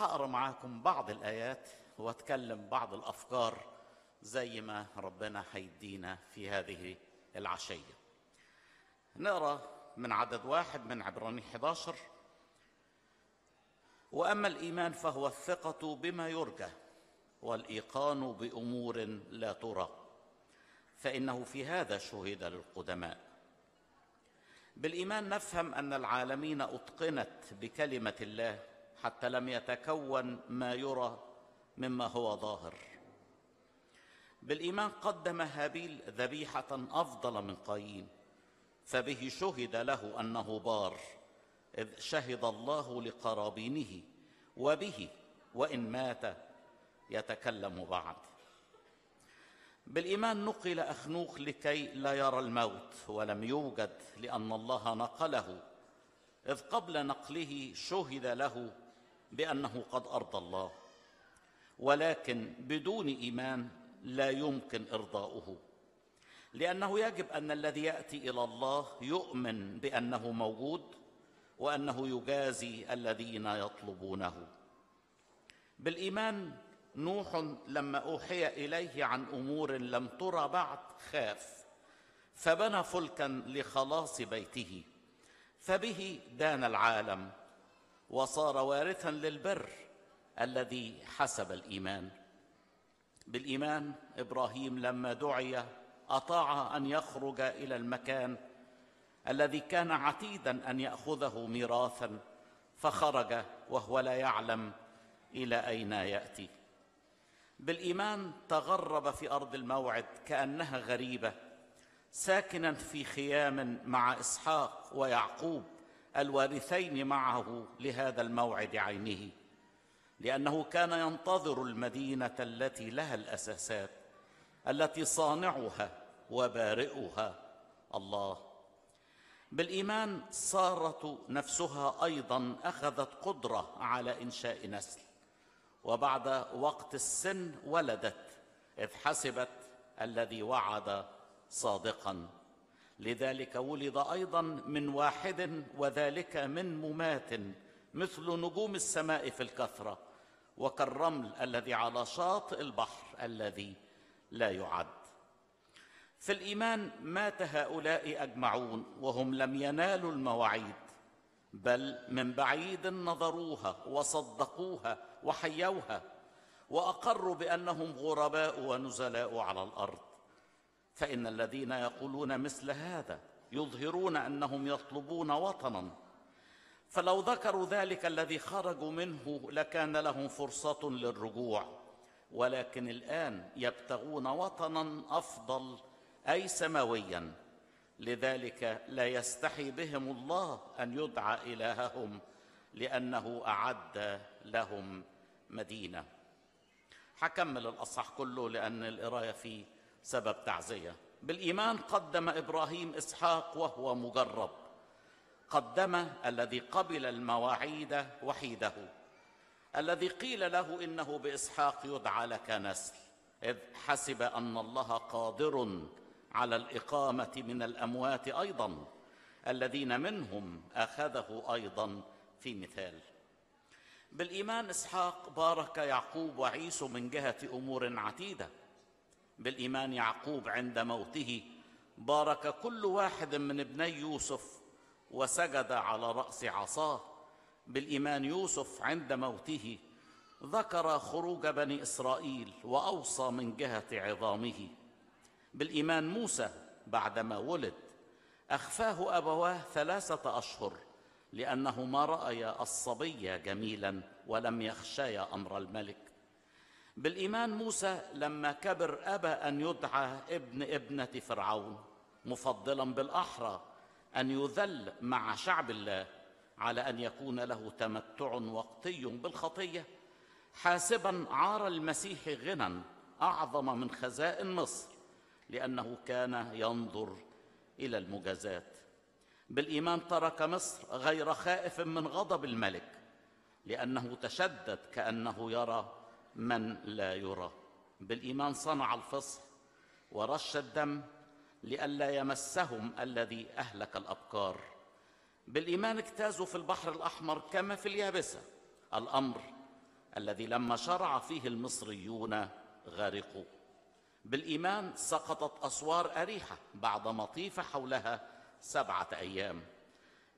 هقرأ معاكم بعض الآيات وأتكلم بعض الأفكار زي ما ربنا هيدينا في هذه العشية. نقرأ من عدد 1 من عبرانيين 11: وأما الإيمان فهو الثقة بما يرجى والإيقان بأمور لا ترى، فإنه في هذا شهد للقدماء. بالإيمان نفهم أن العالمين أتقنت بكلمة الله حتى لم يتكون ما يرى مما هو ظاهر. بالإيمان قدم هابيل ذبيحة أفضل من قايين، فبه شهد له أنه بار، إذ شهد الله لقرابينه وبه وإن مات يتكلم بعد. بالإيمان نقل أخنوخ لكي لا يرى الموت، ولم يوجد لأن الله نقله، إذ قبل نقله شهد له بأنه قد أرضى الله، ولكن بدون إيمان لا يمكن إرضاؤه، لأنه يجب أن الذي يأتي إلى الله يؤمن بأنه موجود وأنه يجازي الذين يطلبونه. بالإيمان نوح لما أوحي إليه عن أمور لم ترى بعد خاف، فبنى فلكا لخلاص بيته، فبه دان العالم وصار وارثا للبر الذي حسب الإيمان. بالإيمان إبراهيم لما دعي أطاع أن يخرج إلى المكان الذي كان عتيدا أن يأخذه ميراثا، فخرج وهو لا يعلم إلى أين يأتي. بالإيمان تغرب في أرض الموعد كأنها غريبة، ساكنا في خيام مع إسحاق ويعقوب الوارثين معه لهذا الموعد عينه، لأنه كان ينتظر المدينة التي لها الأساسات، التي صانعها وبارئها الله. بالإيمان سارة نفسها أيضا أخذت قدرة على إنشاء نسل، وبعد وقت السن ولدت، إذ حسبت الذي وعد صادقا، لذلك ولد أيضا من واحد، وذلك من ممات مثل نجوم السماء في الكثرة، وكالرمل الذي على شاطئ البحر الذي لا يعد. في الإيمان مات هؤلاء أجمعون وهم لم ينالوا المواعيد، بل من بعيد نظروها وصدقوها وحيوها وأقروا بأنهم غرباء ونزلاء على الأرض. فإن الذين يقولون مثل هذا يظهرون أنهم يطلبون وطنا، فلو ذكروا ذلك الذي خرجوا منه لكان لهم فرصة للرجوع، ولكن الآن يبتغون وطنا أفضل أي سماويا، لذلك لا يستحي بهم الله أن يدعى إلههم لأنه أعد لهم مدينة. هكمل الأصح كله لأن القراية فيه سبب تعزية. بالإيمان قدم إبراهيم إسحاق وهو مجرب، قدم الذي قبل المواعيد وحيده، الذي قيل له إنه بإسحاق يدعى لك نسل، إذ حسب أن الله قادر على الإقامة من الأموات أيضا، الذين منهم أخذه أيضا في مثال. بالإيمان إسحاق بارك يعقوب وعيسو من جهة أمور عديدة. بالإيمان يعقوب عند موته بارك كل واحد من ابني يوسف وسجد على رأس عصاه. بالإيمان يوسف عند موته ذكر خروج بني إسرائيل وأوصى من جهة عظامه. بالإيمان موسى بعدما ولد أخفاه أبواه 3 أشهر لأنهما رأيا الصبي جميلا ولم يخشيا أمر الملك. بالإيمان موسى لما كبر أبى أن يدعى ابن ابنة فرعون، مفضلا بالأحرى أن يذل مع شعب الله على أن يكون له تمتع وقتي بالخطية، حاسبا عار المسيح غنى أعظم من خزائن مصر لأنه كان ينظر إلى المجازات. بالإيمان ترك مصر غير خائف من غضب الملك لأنه تشدد كأنه يرى من لا يرى. بالإيمان صنع الفصح ورش الدم لئلا يمسهم الذي أهلك الأبكار. بالإيمان اجتازوا في البحر الأحمر كما في اليابسة، الأمر الذي لما شرع فيه المصريون غرقوا. بالإيمان سقطت أسوار أريحة بعدما طيف حولها 7 أيام.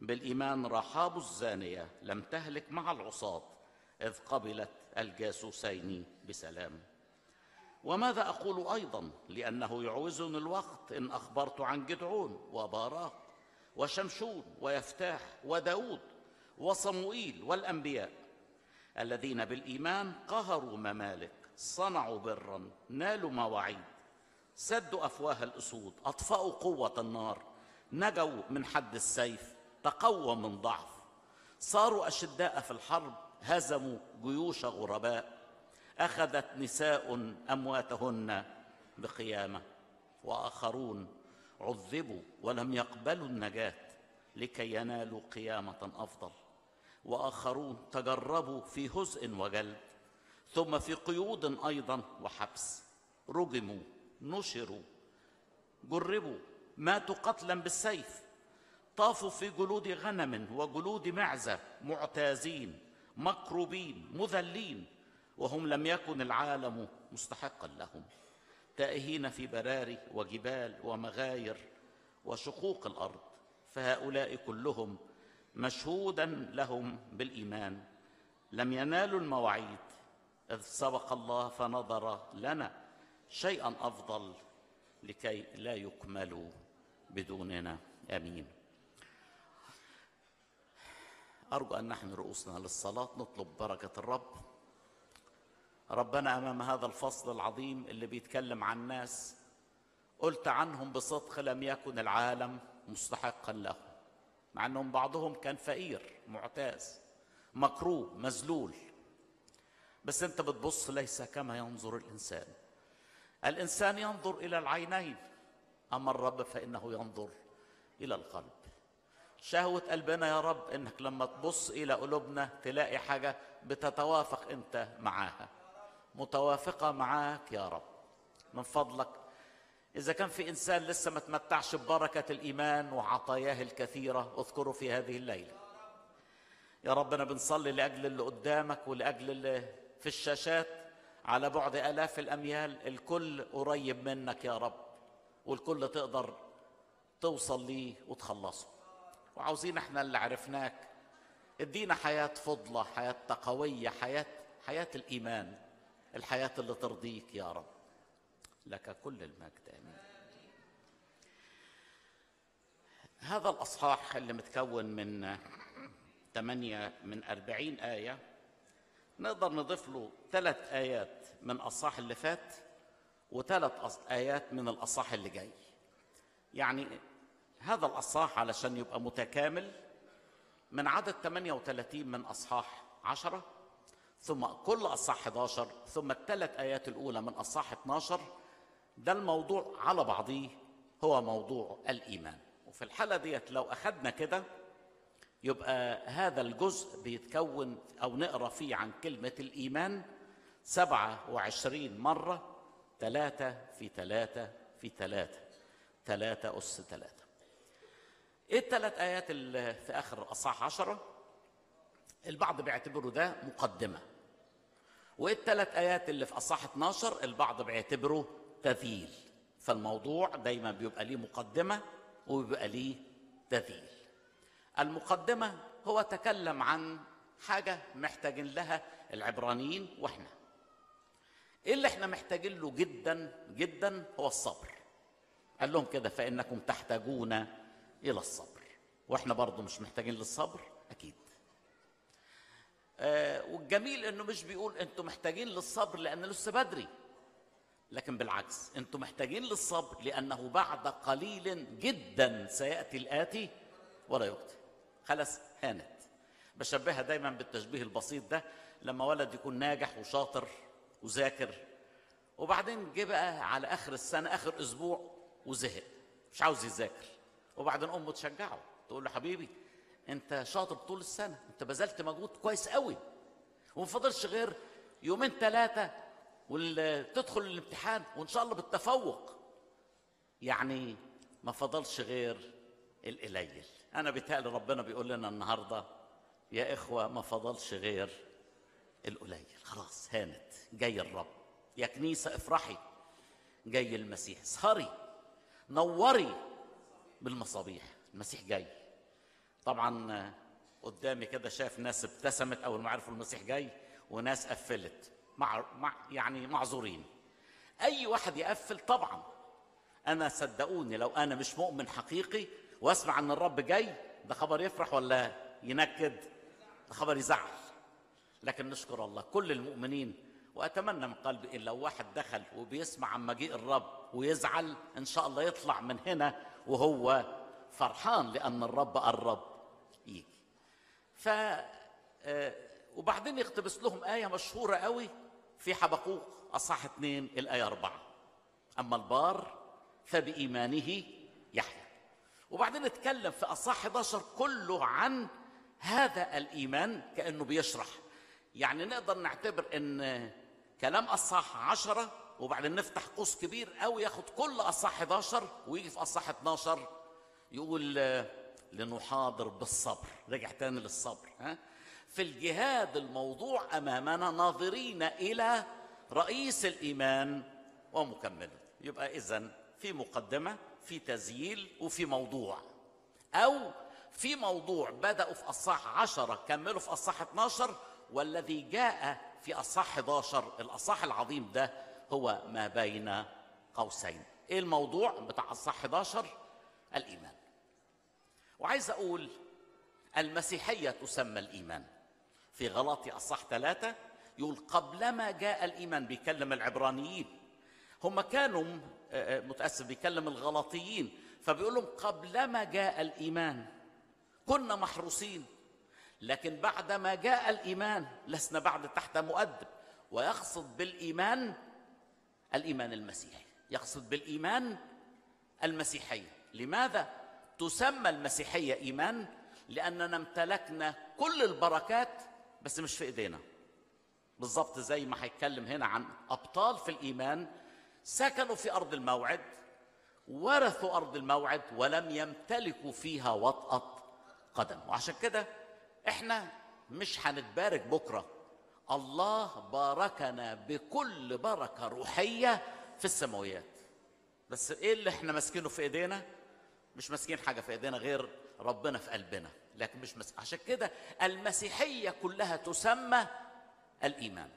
بالإيمان رحاب الزانية لم تهلك مع العصاة إذ قبلت الجاسوسين بسلام. وماذا أقول أيضا لأنه يعوزني الوقت إن أخبرت عن جدعون وباراق وشمشون ويفتاح وداود وصموئيل والأنبياء، الذين بالإيمان قهروا ممالك، صنعوا برا، نالوا مواعيد، سدوا أفواه الأسود، أطفأوا قوة النار، نجوا من حد السيف، تقووا من ضعف، صاروا أشداء في الحرب، هزموا جيوش غرباء، أخذت نساء أمواتهن بقيامة، وآخرون عذبوا ولم يقبلوا النجاة لكي ينالوا قيامة أفضل، وآخرون تجربوا في هزء وجلد، ثم في قيود أيضا وحبس، رجموا، نشروا، جربوا، ماتوا قتلا بالسيف، طافوا في جلود غنم وجلود معزة، معتازين، مكروبين، مذلين، وهم لم يكن العالم مستحقا لهم، تائهين في براري وجبال ومغاير وشقوق الأرض. فهؤلاء كلهم مشهودا لهم بالإيمان، لم ينالوا المواعيد إذ سبق الله فنظر لنا شيئا أفضل لكي لا يكملوا بدوننا. آمين. أرجو أن نحن رؤوسنا للصلاة، نطلب بركة الرب. ربنا أمام هذا الفصل العظيم اللي بيتكلم عن ناس قلت عنهم بصدق لم يكن العالم مستحقا لهم، مع أنهم بعضهم كان فقير معتاز مكروب مذلول، بس أنت بتبص ليس كما ينظر الإنسان. الإنسان ينظر إلى العينين، أما الرب فإنه ينظر إلى القلب. شهوة قلبنا يا رب إنك لما تبص إلى قلوبنا تلاقي حاجة بتتوافق أنت معاها، متوافقة معاك يا رب. من فضلك إذا كان في إنسان لسه ما تمتعش ببركة الإيمان وعطاياه الكثيرة اذكره في هذه الليلة يا ربنا. بنصلي لأجل اللي قدامك ولأجل اللي في الشاشات على بعد آلاف الأميال، الكل قريب منك يا رب، والكل تقدر توصل ليه وتخلصه. وعاوزين احنا اللي عرفناك ادينا حياة فضلة، حياة تقوية، حياة الإيمان، الحياة اللي ترضيك يا رب. لك كل المجد، آمين. هذا الأصحاح اللي متكون من 40 آية، نقدر نضيف له 3 آيات من الأصحاح اللي فات و3 آيات من الأصحاح اللي جاي. يعني هذا الأصحاح علشان يبقى متكامل من عدد 38 من أصحاح 10، ثم كل أصحاح 11، ثم ال3 آيات الأولى من أصحاح 12. ده الموضوع على بعضيه، هو موضوع الإيمان. وفي الحالة ديت لو أخذنا كده يبقى هذا الجزء بيتكون أو نقرأ فيه عن كلمة الإيمان 27 مرة، 3 في 3 في 3، 3 أس 3. إيه ال3 آيات اللي في آخر الأصحاح 10؟ البعض بيعتبروا ده مقدمة. وإيه ال3 آيات اللي في أصحاح 12؟ البعض بيعتبره تذييل. فالموضوع دايما بيبقى ليه مقدمة وبيبقى ليه تذييل. المقدمة هو تكلم عن حاجة محتاجين لها العبرانيين، وإحنا إيه اللي إحنا محتاجين له جدا جدا؟ هو الصبر. قال لهم كده فإنكم تحتاجون إلى الصبر. وإحنا برضو مش محتاجين للصبر أكيد. والجميل إنه مش بيقول أنتم محتاجين للصبر لأن لسه بدري، لكن بالعكس أنتم محتاجين للصبر لأنه بعد قليل جدا سيأتي الآتي ولا يقتل. خلاص هانت. بشبهها دايما بالتشبيه البسيط ده، لما ولد يكون ناجح وشاطر وذاكر وبعدين جه بقى على آخر السنة آخر أسبوع وزهق مش عاوز يذاكر، وبعدين أمه تشجعه تقول له حبيبي أنت شاطر طول السنة، أنت بذلت مجهود كويس قوي وما فضلش غير 2 3 يوم وتدخل الامتحان وإن شاء الله بالتفوق. يعني ما فضلش غير القليل. أنا بيتهيألي ربنا بيقول لنا النهارده يا إخوة ما فضلش غير القليل، خلاص هانت، جاي الرب. يا كنيسة افرحي، جاي المسيح، اسهري نوري بالمصابيح، المسيح جاي. طبعا قدامي كده شاف ناس ابتسمت أول ما عرفوا المسيح جاي، وناس قفلت يعني معذورين. أي واحد يقفل طبعا. أنا صدقوني لو أنا مش مؤمن حقيقي واسمع ان الرب جاي، ده خبر يفرح ولا ينكد؟ ده خبر يزعل. لكن نشكر الله كل المؤمنين، واتمنى من قلبي ان لو واحد دخل وبيسمع عن مجيء الرب ويزعل، ان شاء الله يطلع من هنا وهو فرحان لان الرب قرب يجي. وبعدين يقتبس لهم آية مشهورة قوي في حبقوق أصحاح 2 الآية 4، أما البار فبإيمانه يحيى. وبعدين اتكلم في أصحاح 11 كله عن هذا الإيمان كأنه بيشرح. يعني نقدر نعتبر إن كلام أصحاح 10 وبعدين نفتح قوس كبير قوي ياخد كل أصحاح 11 ويجي في أصحاح 12 يقول لنحاضر بالصبر. رجع تاني للصبر. في الجهاد الموضوع أمامنا ناظرين إلى رئيس الإيمان ومكمله. يبقى إذن في مقدمة، في تزييل، وفي موضوع. أو في موضوع بدأوا في أصحاح 10 كملوا في أصحاح 12، والذي جاء في أصحاح 11 الأصحاح العظيم ده هو ما بين قوسين. إيه الموضوع بتاع أصحاح 11؟ الإيمان. وعايز أقول المسيحية تسمى الإيمان. في غلاطي أصحاح 3 يقول قبلما جاء الإيمان، بيكلم العبرانيين، هم كانوا متأسف بيكلم الغلاطيين، فبيقول لهم قبلما جاء الإيمان كنا محروسين، لكن بعدما جاء الإيمان لسنا بعد تحت مؤدب. ويقصد بالإيمان الإيمان المسيحي، يقصد بالإيمان المسيحية. لماذا تسمى المسيحية إيمان؟ لأننا امتلكنا كل البركات بس مش في إيدينا. بالضبط زي ما هيتكلم هنا عن أبطال في الإيمان سكنوا في أرض الموعد، ورثوا أرض الموعد ولم يمتلكوا فيها وطأة قدم. وعشان كده إحنا مش هنتبارك بكرة، الله باركنا بكل بركة روحية في السماويات. بس ايه اللي احنا ماسكينه في ايدينا؟ مش ماسكين حاجه في ايدينا غير ربنا في قلبنا، لكن مش ماسك. عشان كده المسيحيه كلها تسمى الايمان.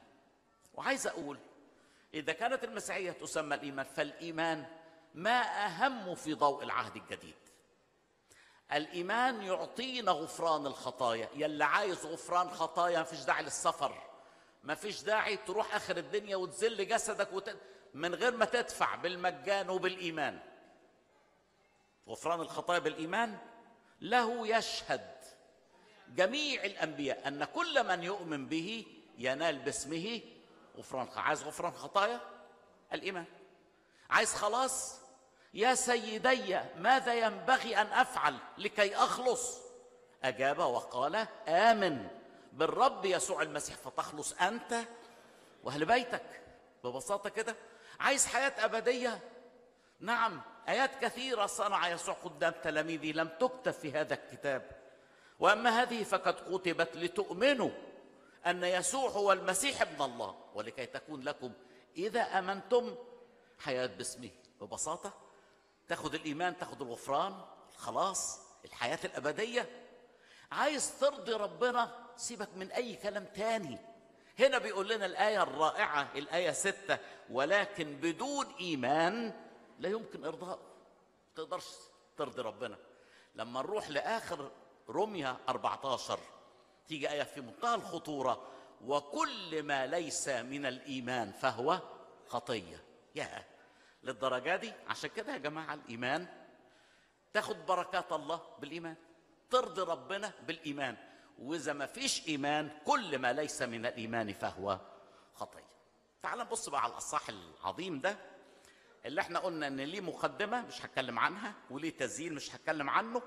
وعايز اقول اذا كانت المسيحيه تسمى الايمان، فالايمان ما اهم في ضوء العهد الجديد. الايمان يعطينا غفران الخطايا. يلي عايز غفران خطايا مفيش داعي للسفر، مفيش داعي تروح اخر الدنيا وتذل جسدك من غير ما تدفع، بالمجان وبالايمان. غفران الخطايا بالايمان له يشهد جميع الانبياء ان كل من يؤمن به ينال باسمه غفران. عايز غفران خطايا؟ الايمان. عايز خلاص؟ يا سيدي ماذا ينبغي ان افعل لكي اخلص؟ اجاب وقال امن بالرب يسوع المسيح فتخلص انت واهل بيتك. ببساطه كده. عايز حياه ابديه؟ نعم، ايات كثيره صنع يسوع قدام تلاميذه لم تكتب في هذا الكتاب، واما هذه فقد كتبت لتؤمنوا ان يسوع هو المسيح ابن الله ولكي تكون لكم اذا امنتم حياه باسمه. ببساطه تاخد الإيمان، تاخد الغفران، الخلاص، الحياة الأبدية. عايز ترضي ربنا؟ سيبك من أي كلام تاني. هنا بيقول لنا الآية الرائعة، الآية 6، ولكن بدون إيمان لا يمكن إرضائه. ما تقدرش ترضي ربنا. لما نروح لآخر رمية 14 تيجي آية في منتهى الخطورة، وكل ما ليس من الإيمان فهو خطية. يا للدرجة دي؟ عشان كده يا جماعة الإيمان تاخد بركات الله بالإيمان، ترضي ربنا بالإيمان، وإذا ما فيش إيمان كل ما ليس من الإيمان فهو خطية. تعال نبص بقى على الأصح العظيم ده اللي احنا قلنا إن ليه مقدمة مش هتكلم عنها وليه تزيين مش هتكلم عنه،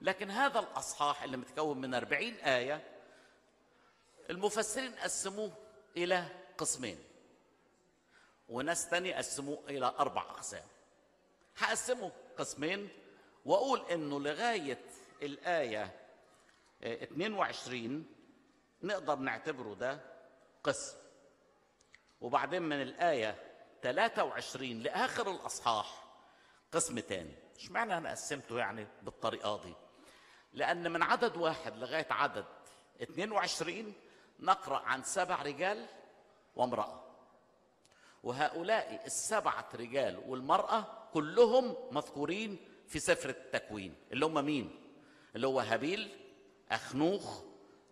لكن هذا الأصحاح اللي متكون من 40 آية المفسرين قسموه إلى قسمين، وناس تاني قسموه إلى 4 أقسام. هقسمه قسمين وأقول إنه لغاية الآية 22 نقدر نعتبره ده قسم، وبعدين من الآية 23 لآخر الأصحاح قسم تاني. اشمعنى أنا قسمته يعني بالطريقة دي؟ لأن من عدد 1 لغاية عدد 22 نقرأ عن 7 رجال وامرأة، وهؤلاء ال7 رجال والمرأة كلهم مذكورين في سفر التكوين. اللي هم مين؟ اللي هو هابيل، أخنوخ،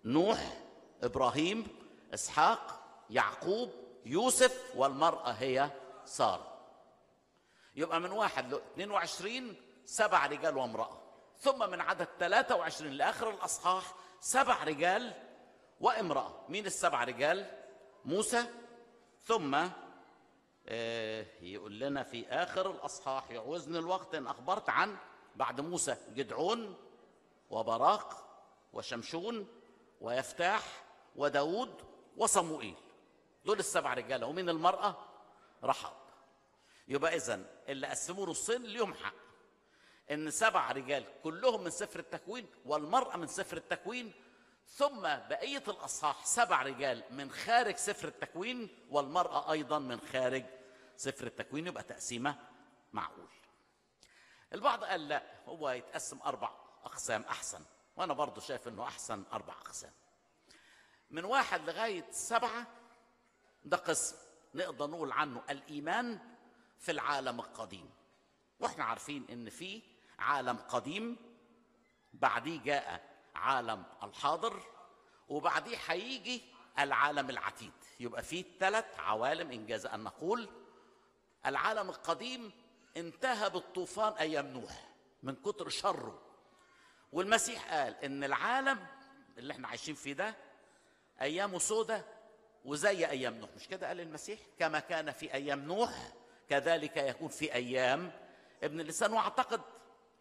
نوح، إبراهيم، إسحاق، يعقوب، يوسف، والمرأة هي سارة. يبقى من 1 ل 22 7 رجال وامرأة، ثم من عدد 23 لآخر الأصحاح 7 رجال وامرأة. مين ال7 رجال؟ موسى. ثم يقول لنا في آخر الأصحاح يعوزني الوقت إن أخبرت عن بعد موسى جدعون وبراق وشمشون ويفتاح وداود وصموئيل. دول ال7 رجالة. ومين المرأة؟ رحاب. يبقى إذن اللي قسموه نصين ليهم حق، إن 7 رجال كلهم من سفر التكوين والمرأة من سفر التكوين، ثم بقية الأصحاح 7 رجال من خارج سفر التكوين والمرأة أيضا من خارج سفر التكوين. يبقى تقسيمة معقول. البعض قال لا، هو يتقسم 4 أقسام أحسن، وأنا برضو شايف إنه أحسن 4 أقسام. من 1 لغاية 7 ده قسم نقدر نقول عنه الإيمان في العالم القديم، وإحنا عارفين إن في عالم قديم، بعديه جاء عالم الحاضر، وبعديه هيجي العالم العتيد. يبقى فيه 3 عوالم إن جاز أن نقول. العالم القديم انتهى بالطوفان أيام نوح من كتر شره، والمسيح قال إن العالم اللي احنا عايشين فيه ده أيامه سودة وزي أيام نوح. مش كده قال المسيح؟ كما كان في أيام نوح كذلك يكون في أيام ابن الإنسان. وأعتقد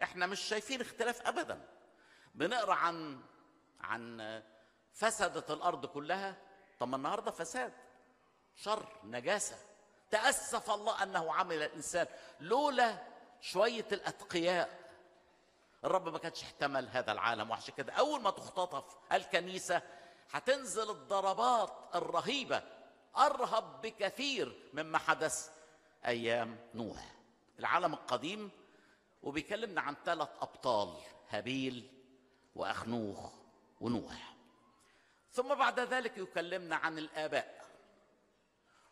احنا مش شايفين اختلاف أبداً. بنقرا عن فسدت الارض كلها. طب ما النهارده فساد، شر، نجاسه. تاسف الله انه عمل الانسان. لولا شويه الاتقياء الرب ما كانش احتمل هذا العالم. وعشان كده اول ما تختطف الكنيسه هتنزل الضربات الرهيبه، ارهب بكثير مما حدث ايام نوح. العالم القديم، وبيكلمنا عن 3 أبطال، هابيل وأخنوخ ونوح. ثم بعد ذلك يكلمنا عن الآباء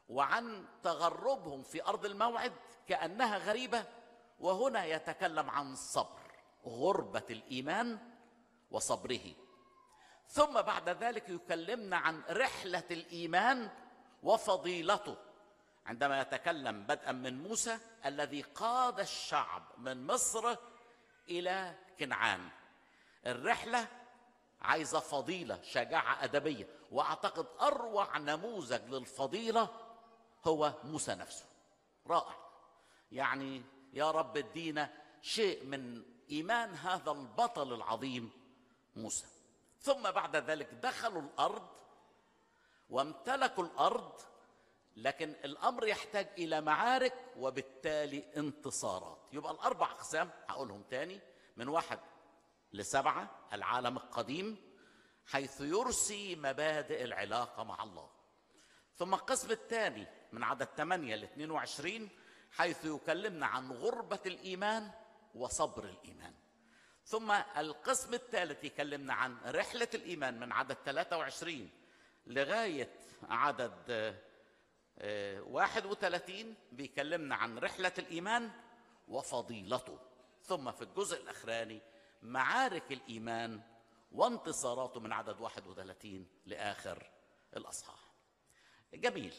وعن تغربهم في أرض الموعد كأنها غريبة، وهنا يتكلم عن الصبر، غربة الإيمان وصبره. ثم بعد ذلك يكلمنا عن رحلة الإيمان وفضيلته عندما يتكلم بدءا من موسى الذي قاد الشعب من مصر إلى كنعان. الرحلة عايزة فضيلة، شجاعة أدبية، وأعتقد أروع نموذج للفضيلة هو موسى نفسه. رائع، يعني يا رب ادينا شيء من إيمان هذا البطل العظيم موسى. ثم بعد ذلك دخلوا الأرض وامتلكوا الأرض، لكن الأمر يحتاج إلى معارك وبالتالي انتصارات. يبقى ال4 أقسام هقولهم تاني، من 1 ل 7 العالم القديم حيث يرسي مبادئ العلاقة مع الله. ثم القسم الثاني من عدد 8 ل 22 حيث يكلمنا عن غربة الإيمان وصبر الإيمان. ثم القسم الثالث يكلمنا عن رحلة الإيمان من عدد 23 لغاية عدد 31، بيكلمنا عن رحلة الإيمان وفضيلته. ثم في الجزء الأخراني معارك الإيمان وانتصاراته من عدد 31 لآخر الأصحاح. جميل،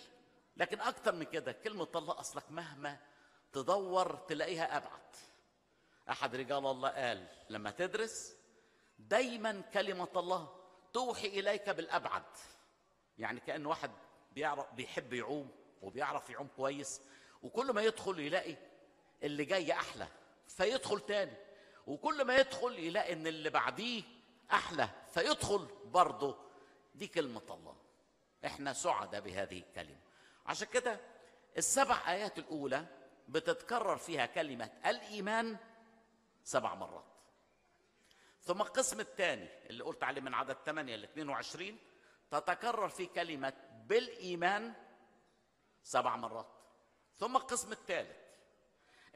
لكن أكتر من كده كلمة الله أصلك مهما تدور تلاقيها أبعد. أحد رجال الله قال لما تدرس دايما كلمة الله توحي إليك بالأبعد، يعني كأن واحد بيحب يعوم وبيعرف يعوم كويس، وكل ما يدخل يلاقي اللي جاي أحلى فيدخل تاني، وكل ما يدخل يلاقي إن اللي بعديه أحلى فيدخل برضه. دي كلمة الله، إحنا سعداء بهذه الكلمة. عشان كده ال7 آيات الأولى بتتكرر فيها كلمة الإيمان 7 مرات. ثم القسم الثاني اللي قلت عليه من عدد 8 ل 22 تتكرر فيه كلمة بالإيمان 7 مرات. ثم القسم الثالث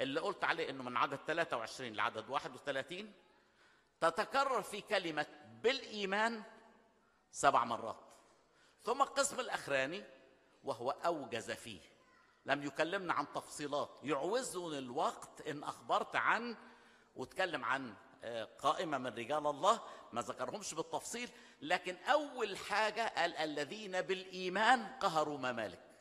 اللي قلت عليه انه من عدد 23 لعدد 31 تتكرر فيه كلمة بالإيمان 7 مرات. ثم القسم الأخراني وهو أوجز فيه، لم يكلمنا عن تفصيلات، يعوزني الوقت إن أخبرت عن واتكلم عن قائمة من رجال الله ما ذكرهمش بالتفصيل، لكن أول حاجة قال الذين بالإيمان قهروا ممالك،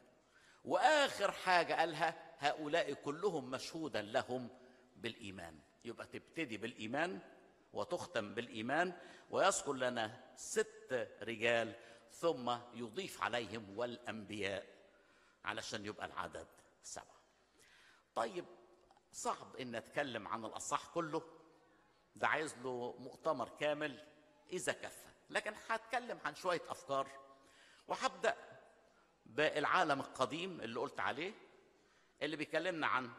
وآخر حاجة قالها هؤلاء كلهم مشهودا لهم بالإيمان. يبقى تبتدي بالإيمان وتختم بالإيمان، ويذكر لنا 6 رجال ثم يضيف عليهم والأنبياء علشان يبقى العدد 7. طيب، صعب إن نتكلم عن الأصح كله، ده عايز له مؤتمر كامل إذا كفى، لكن هتكلم عن شوية أفكار، وهبدأ بالعالم القديم اللي قلت عليه اللي بيكلمنا عن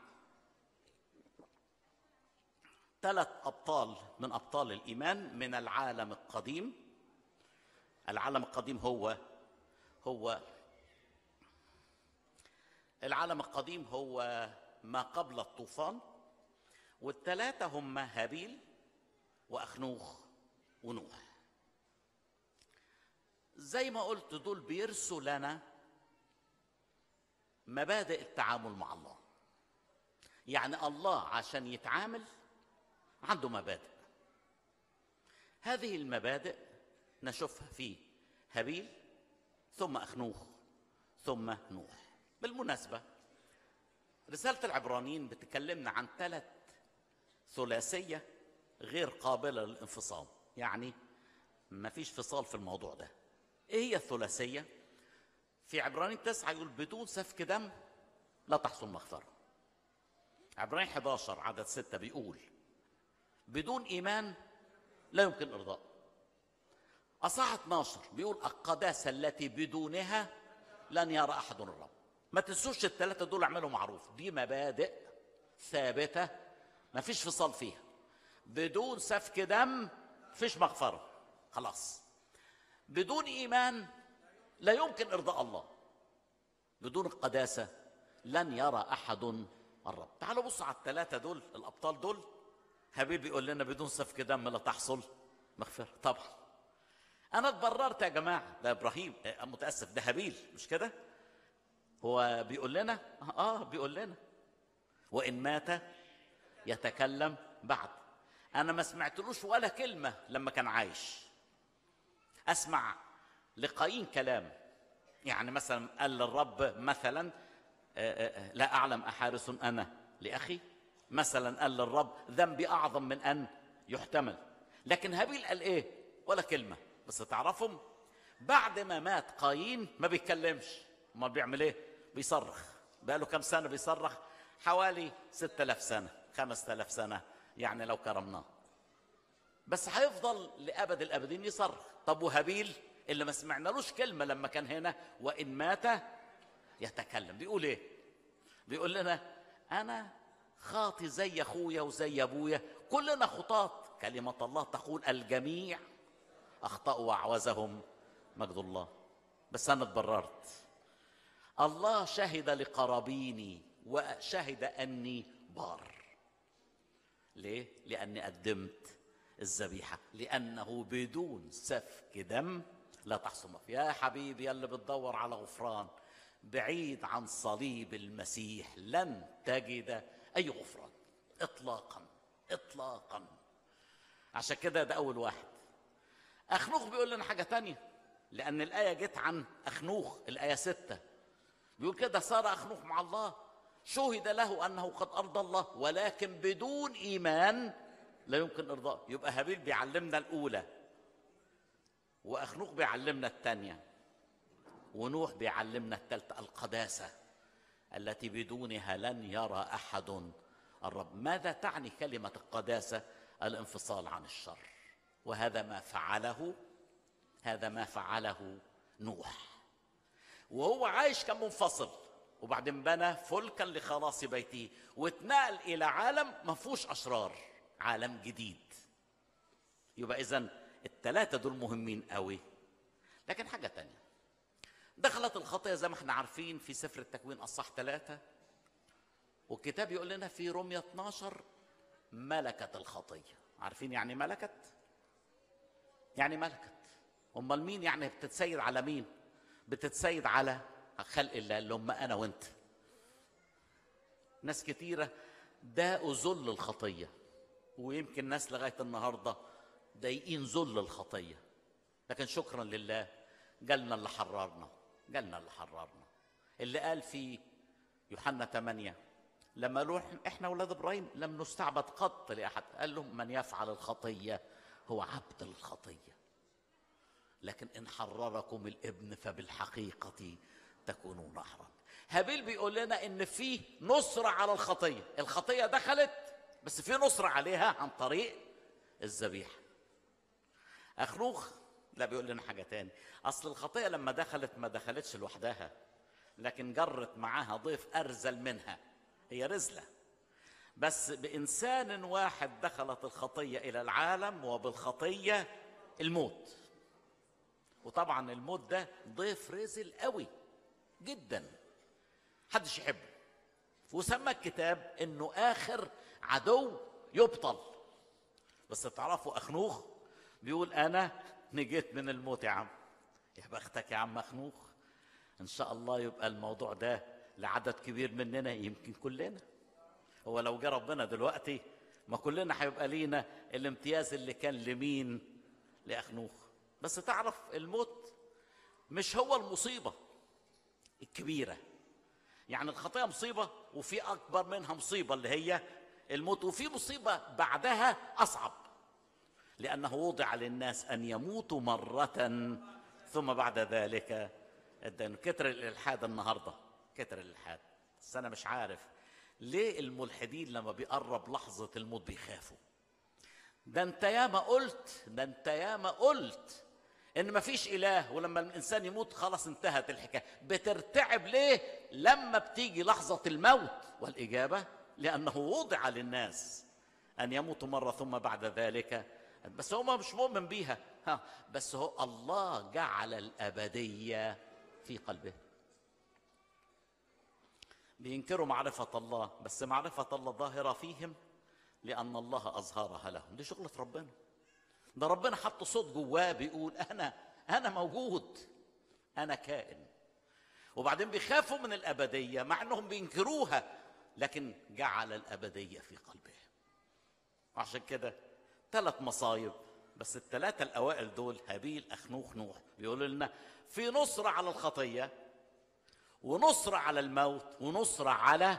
3 أبطال من أبطال الإيمان من العالم القديم. العالم القديم هو ما قبل الطوفان، وال3 هم هابيل وأخنوخ ونوح. زي ما قلت دول بيرسوا لنا مبادئ التعامل مع الله، يعني الله عشان يتعامل عنده مبادئ. هذه المبادئ نشوفها في هابيل ثم أخنوخ ثم نوح. بالمناسبة رسالة العبرانيين بتكلمنا عن 3 ثلاثية غير قابلة للانفصام، يعني ما فيش فصال في الموضوع ده. ايه هي الثلاثية؟ في عبرانيين 9 يقول بدون سفك دم لا تحصل مغفرة. عبرانيين 11 عدد 6 بيقول بدون إيمان لا يمكن إرضاء. أصحاح 12 بيقول القداسة التي بدونها لن يرى أحد الرب. ما تنسوش ال3 دول، اعملوا معروف، دي مبادئ ثابتة ما فيش فصال فيها. بدون سفك دم فيش مغفرة، خلاص. بدون إيمان لا يمكن إرضاء الله. بدون القداسة لن يرى أحد قرب. تعالوا بصوا على الثلاثة دول الأبطال دول. حبيبي يقول لنا بدون سفك دم لا تحصل مغفرة. طبعا أنا اتبررت يا جماعة، ده إبراهيم متأسف ده هابيل مش كده؟ هو بيقول لنا بيقول لنا وإن مات يتكلم بعد. أنا ما سمعتلوش ولا كلمة لما كان عايش، أسمع لقايين كلام. يعني مثلا قال للرب مثلا لا أعلم أحارس أنا لأخي، مثلا قال للرب ذنبي أعظم من أن يحتمل. لكن هابيل قال إيه؟ ولا كلمة. بس تعرفهم بعد ما مات قايين ما بيتكلمش، ما بيعمل إيه؟ بيصرخ. بقى له كم سنة بيصرخ؟ حوالي 6000 سنة 5000 سنة يعني لو كرمناه، بس هيفضل لأبد الأبدين يصرخ. طب وهابيل اللي ما سمعنالوش كلمة لما كان هنا وإن مات يتكلم، بيقول إيه؟ بيقول لنا أنا خاطي زي أخويا وزي أبويا، كلنا خطاط، كلمة الله تقول الجميع أخطأوا وأعوزهم مجد الله. بس أنا اتبررت. الله شهد لقرابيني وشهد أني بار. ليه؟ لأني قدمت الذبيحة، لأنه بدون سفك دم لا تحصل مغفرة. يا حبيبي اللي بتدور على غفران بعيد عن صليب المسيح لن تجد أي غفران إطلاقا إطلاقا. عشان كده ده أول واحد. أخنوخ بيقول لنا حاجة تانية، لأن الآية جت عن أخنوخ، الآية 6 بيقول كده صار أخنوخ مع الله شهد له أنه قد أرضى الله ولكن بدون إيمان لا يمكن إرضاه. يبقى هابيل بيعلمنا الأولى، وأخنوخ بيعلمنا الثانية، ونوح بيعلمنا الثالثة، القداسة التي بدونها لن يرى أحد الرب. ماذا تعني كلمة القداسة؟ الانفصال عن الشر. وهذا ما فعله، هذا ما فعله نوح وهو عايش، كان منفصل وبعدين بنى فلكا لخلاص بيته واتنقل إلى عالم ما فيهوش أشرار، عالم جديد. يبقى إذن الثلاثة دول مهمين قوي. لكن حاجة تانية، دخلت الخطية زي ما احنا عارفين في سفر التكوين أصح 3، والكتاب يقول لنا في رومية 12 ملكت الخطية. عارفين يعني ملكت؟ يعني ملكت. أمال مين؟ يعني بتتسيد على مين؟ بتتسيد على خلق الله اللي هم أنا وأنت. ناس كتيرة ده ذل الخطية، ويمكن ناس لغاية النهاردة ضايقين ذل الخطية. لكن شكرا لله جالنا اللي حررنا، جالنا اللي حررنا، اللي قال في يوحنا 8 لما نروح احنا أولاد إبراهيم لم نستعبد قط لأحد، قال لهم من يفعل الخطية هو عبد الخطية، لكن إن حرركم الابن فبالحقيقة تكونون أحرار. هابيل بيقول لنا إن في نصرة على الخطية، الخطية دخلت بس في نصرة عليها عن طريق الذبيحة. أخنوخ لا بيقول لنا حاجة تاني، أصل الخطية لما دخلت ما دخلتش لوحدها، لكن جرت معاها ضيف أرزل منها، هي رزلة. بس بإنسان واحد دخلت الخطية إلى العالم وبالخطية الموت، وطبعا الموت ده ضيف رزل قوي جدا محدش يحبه، وسمى الكتاب انه آخر عدو يبطل. بس تعرفوا أخنوخ بيقول أنا نجيت من الموت. يا عم يا بختك يا عم أخنوخ، إن شاء الله يبقى الموضوع ده لعدد كبير مننا، يمكن كلنا. هو لو جه ربنا دلوقتي ما كلنا هيبقى لينا الامتياز اللي كان لمين؟ لأخنوخ. بس تعرف الموت مش هو المصيبة الكبيرة، يعني الخطيئة مصيبة وفي أكبر منها مصيبة اللي هي الموت، وفي مصيبة بعدها أصعب، لأنه وضع للناس أن يموتوا مرة ثم بعد ذلك الدين. كتر الإلحاد النهاردة، كتر الإلحاد. بس أنا مش عارف ليه الملحدين لما بيقرب لحظة الموت بيخافوا. ده انت ياما قلت، ده انت ياما قلت ان مفيش إله، ولما الإنسان يموت خلاص انتهت الحكاية. بترتعب ليه لما بتيجي لحظة الموت؟ والإجابة لأنه وضع للناس أن يموتوا مرة ثم بعد ذلك. بس هو مش مؤمن بيها، بس هو الله جعل الأبدية في قلبه. بينكروا معرفة الله، بس معرفة الله ظاهرة فيهم لأن الله أظهرها لهم. دي شغلة ربنا، ده ربنا حط صوت جواه بيقول أنا موجود، أنا كائن. وبعدين بيخافوا من الأبدية مع أنهم بينكروها، لكن جعل الأبدية في قلبه. عشان كده ثلاث مصايب، بس الثلاثة الأوائل دول هابيل أخنوخ نوح بيقولوا لنا في نصرة على الخطية، ونصرة على الموت، ونصرة على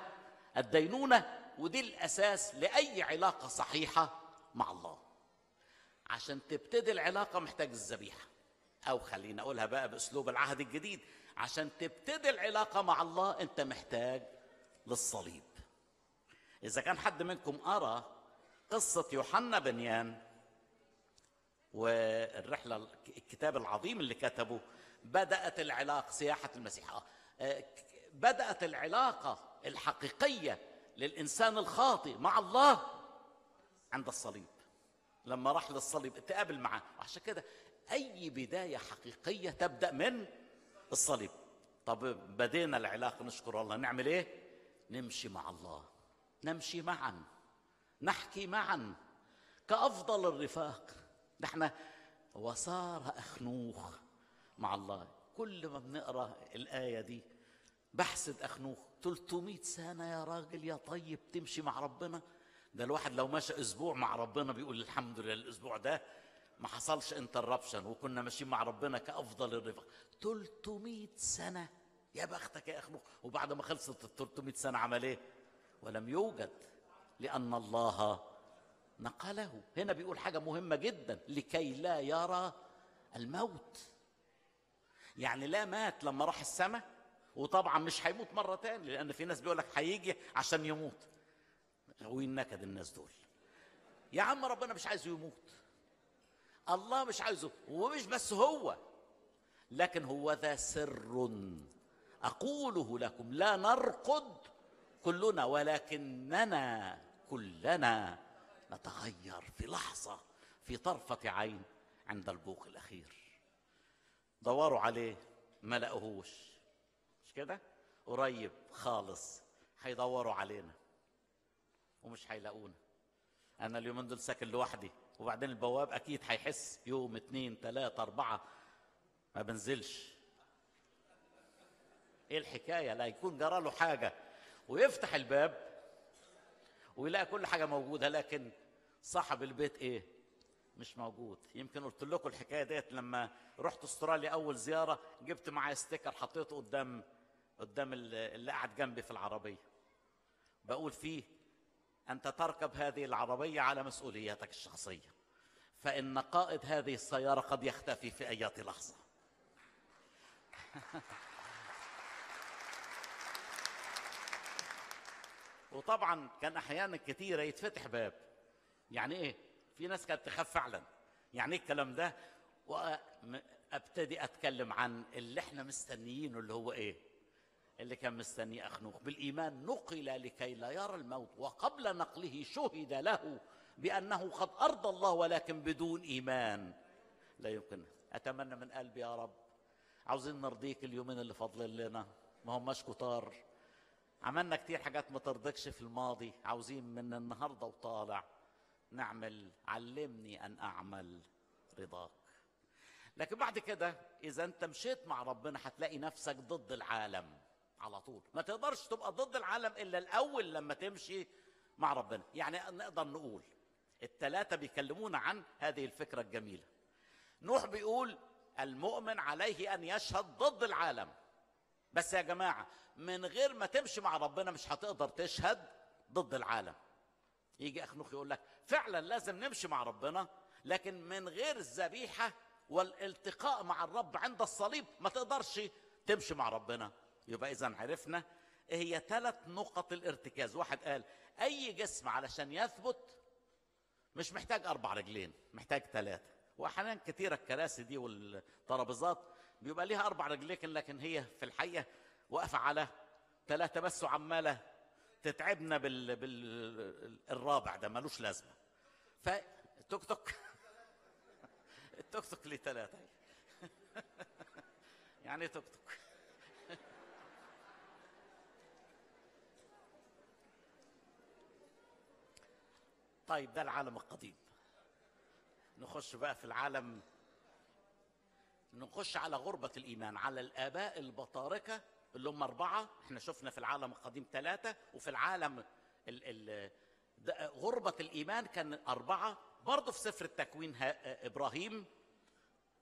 الدينونة، ودي الأساس لأي علاقة صحيحة مع الله. عشان تبتدي العلاقة محتاج الذبيحة، أو خلينا أقولها بقى بأسلوب العهد الجديد، عشان تبتدي العلاقة مع الله أنت محتاج للصليب. إذا كان حد منكم أرى قصة يوحنا بنيان والرحلة، الكتاب العظيم اللي كتبه، بدأت العلاقة، سياحة المسيح، بدأت العلاقة الحقيقية للإنسان الخاطئ مع الله عند الصليب، لما راح للصليب اتقابل معاه. عشان كده أي بداية حقيقية تبدأ من الصليب. طب بدينا العلاقة، نشكر الله، نعمل إيه؟ نمشي مع الله، نمشي معا، نحكي معا كأفضل الرفاق. ده احنا وصار أخنوخ مع الله. كل ما بنقرأ الآية دي بحسد أخنوخ، 300 سنة يا راجل يا طيب تمشي مع ربنا. ده الواحد لو ماشى أسبوع مع ربنا بيقول الحمد لله الأسبوع ده ما حصلش انتربشن وكنا ماشيين مع ربنا كأفضل الرفاق. 300 سنة، يا بختك يا أخنوخ. وبعد ما خلصت ال 300 سنة عمل إيه؟ ولم يوجد، لأن الله نقله. هنا بيقول حاجة مهمة جدا، لكي لا يرى الموت. يعني لا مات لما راح السماء، وطبعا مش هيموت مرة تاني، لأن في ناس بيقول لك هيجي عشان يموت. غاويين نكد الناس دول. يا عم ربنا مش عايزه يموت، الله مش عايزه. ومش بس هو، لكن هو ذا سر أقوله لكم، لا نرقد كلنا ولكننا كلنا نتغير في لحظة، في طرفة عين، عند البوق الأخير. دوروا عليه ما لقوهوش، مش كده؟ قريب خالص هيدوروا علينا ومش هيلاقونا. أنا اليومين دول ساكن لوحدي، وبعدين البواب أكيد هيحس، يوم 2 3 4 ما بنزلش. إيه الحكاية؟ لا يكون جرى له حاجة، ويفتح الباب ويلاقي كل حاجة موجودة، لكن صاحب البيت إيه؟ مش موجود. يمكن قلت لكم الحكايه ديت لما رحت استراليا اول زياره، جبت معايا ستيكر حطيته قدام اللي قاعد جنبي في العربيه، بقول فيه: انت تركب هذه العربيه على مسؤولياتك الشخصيه، فان قائد هذه السياره قد يختفي في اي لحظه. وطبعا كان احيانا كثيره يتفتح باب. يعني ايه؟ في ناس كانت تخاف فعلا. يعني ايه الكلام ده؟ وابتدي اتكلم عن اللي احنا مستنيينه، اللي هو ايه؟ اللي كان مستنيه اخنوخ. بالايمان نقل لكي لا يرى الموت، وقبل نقله شهد له بانه قد ارضى الله، ولكن بدون ايمان لا يمكن. اتمنى من قلبي يا رب، عاوزين نرضيك اليومين اللي فاضلين لنا، ما هماش كتار. عملنا كتير حاجات ما ترضيكش في الماضي، عاوزين من النهارده وطالع نعمل، علمني أن أعمل رضاك. لكن بعد كده إذا أنت مشيت مع ربنا هتلاقي نفسك ضد العالم على طول. ما تقدرش تبقى ضد العالم إلا الأول لما تمشي مع ربنا. يعني نقدر نقول الثلاثة بيكلمونا عن هذه الفكرة الجميلة. نوح بيقول المؤمن عليه أن يشهد ضد العالم، بس يا جماعة من غير ما تمشي مع ربنا مش هتقدر تشهد ضد العالم. يجي أخنوخ يقول لك فعلا لازم نمشي مع ربنا، لكن من غير الذبيحة والالتقاء مع الرب عند الصليب ما تقدرش تمشي مع ربنا. يبقى إذا عرفنا إيه هي 3 نقط الارتكاز. واحد قال أي جسم علشان يثبت مش محتاج 4 رجلين، محتاج 3. وأحيانا كثيرة الكراسي دي والترابيزات بيبقى ليها 4 رجلين، لكن هي في الحقيقة واقفة على 3 بس، وعمالة تتعبنا بالرابع ده ملوش لازمه. فتوك توك التوك توك ليه 3 يعني توك توك طيب ده العالم القديم. نخش بقى في العالم، نخش على غربة الإيمان، على الآباء البطاركة اللي هم 4. احنا شفنا في العالم القديم 3، وفي العالم غربة الإيمان كان 4 برضه. في سفر التكوين إبراهيم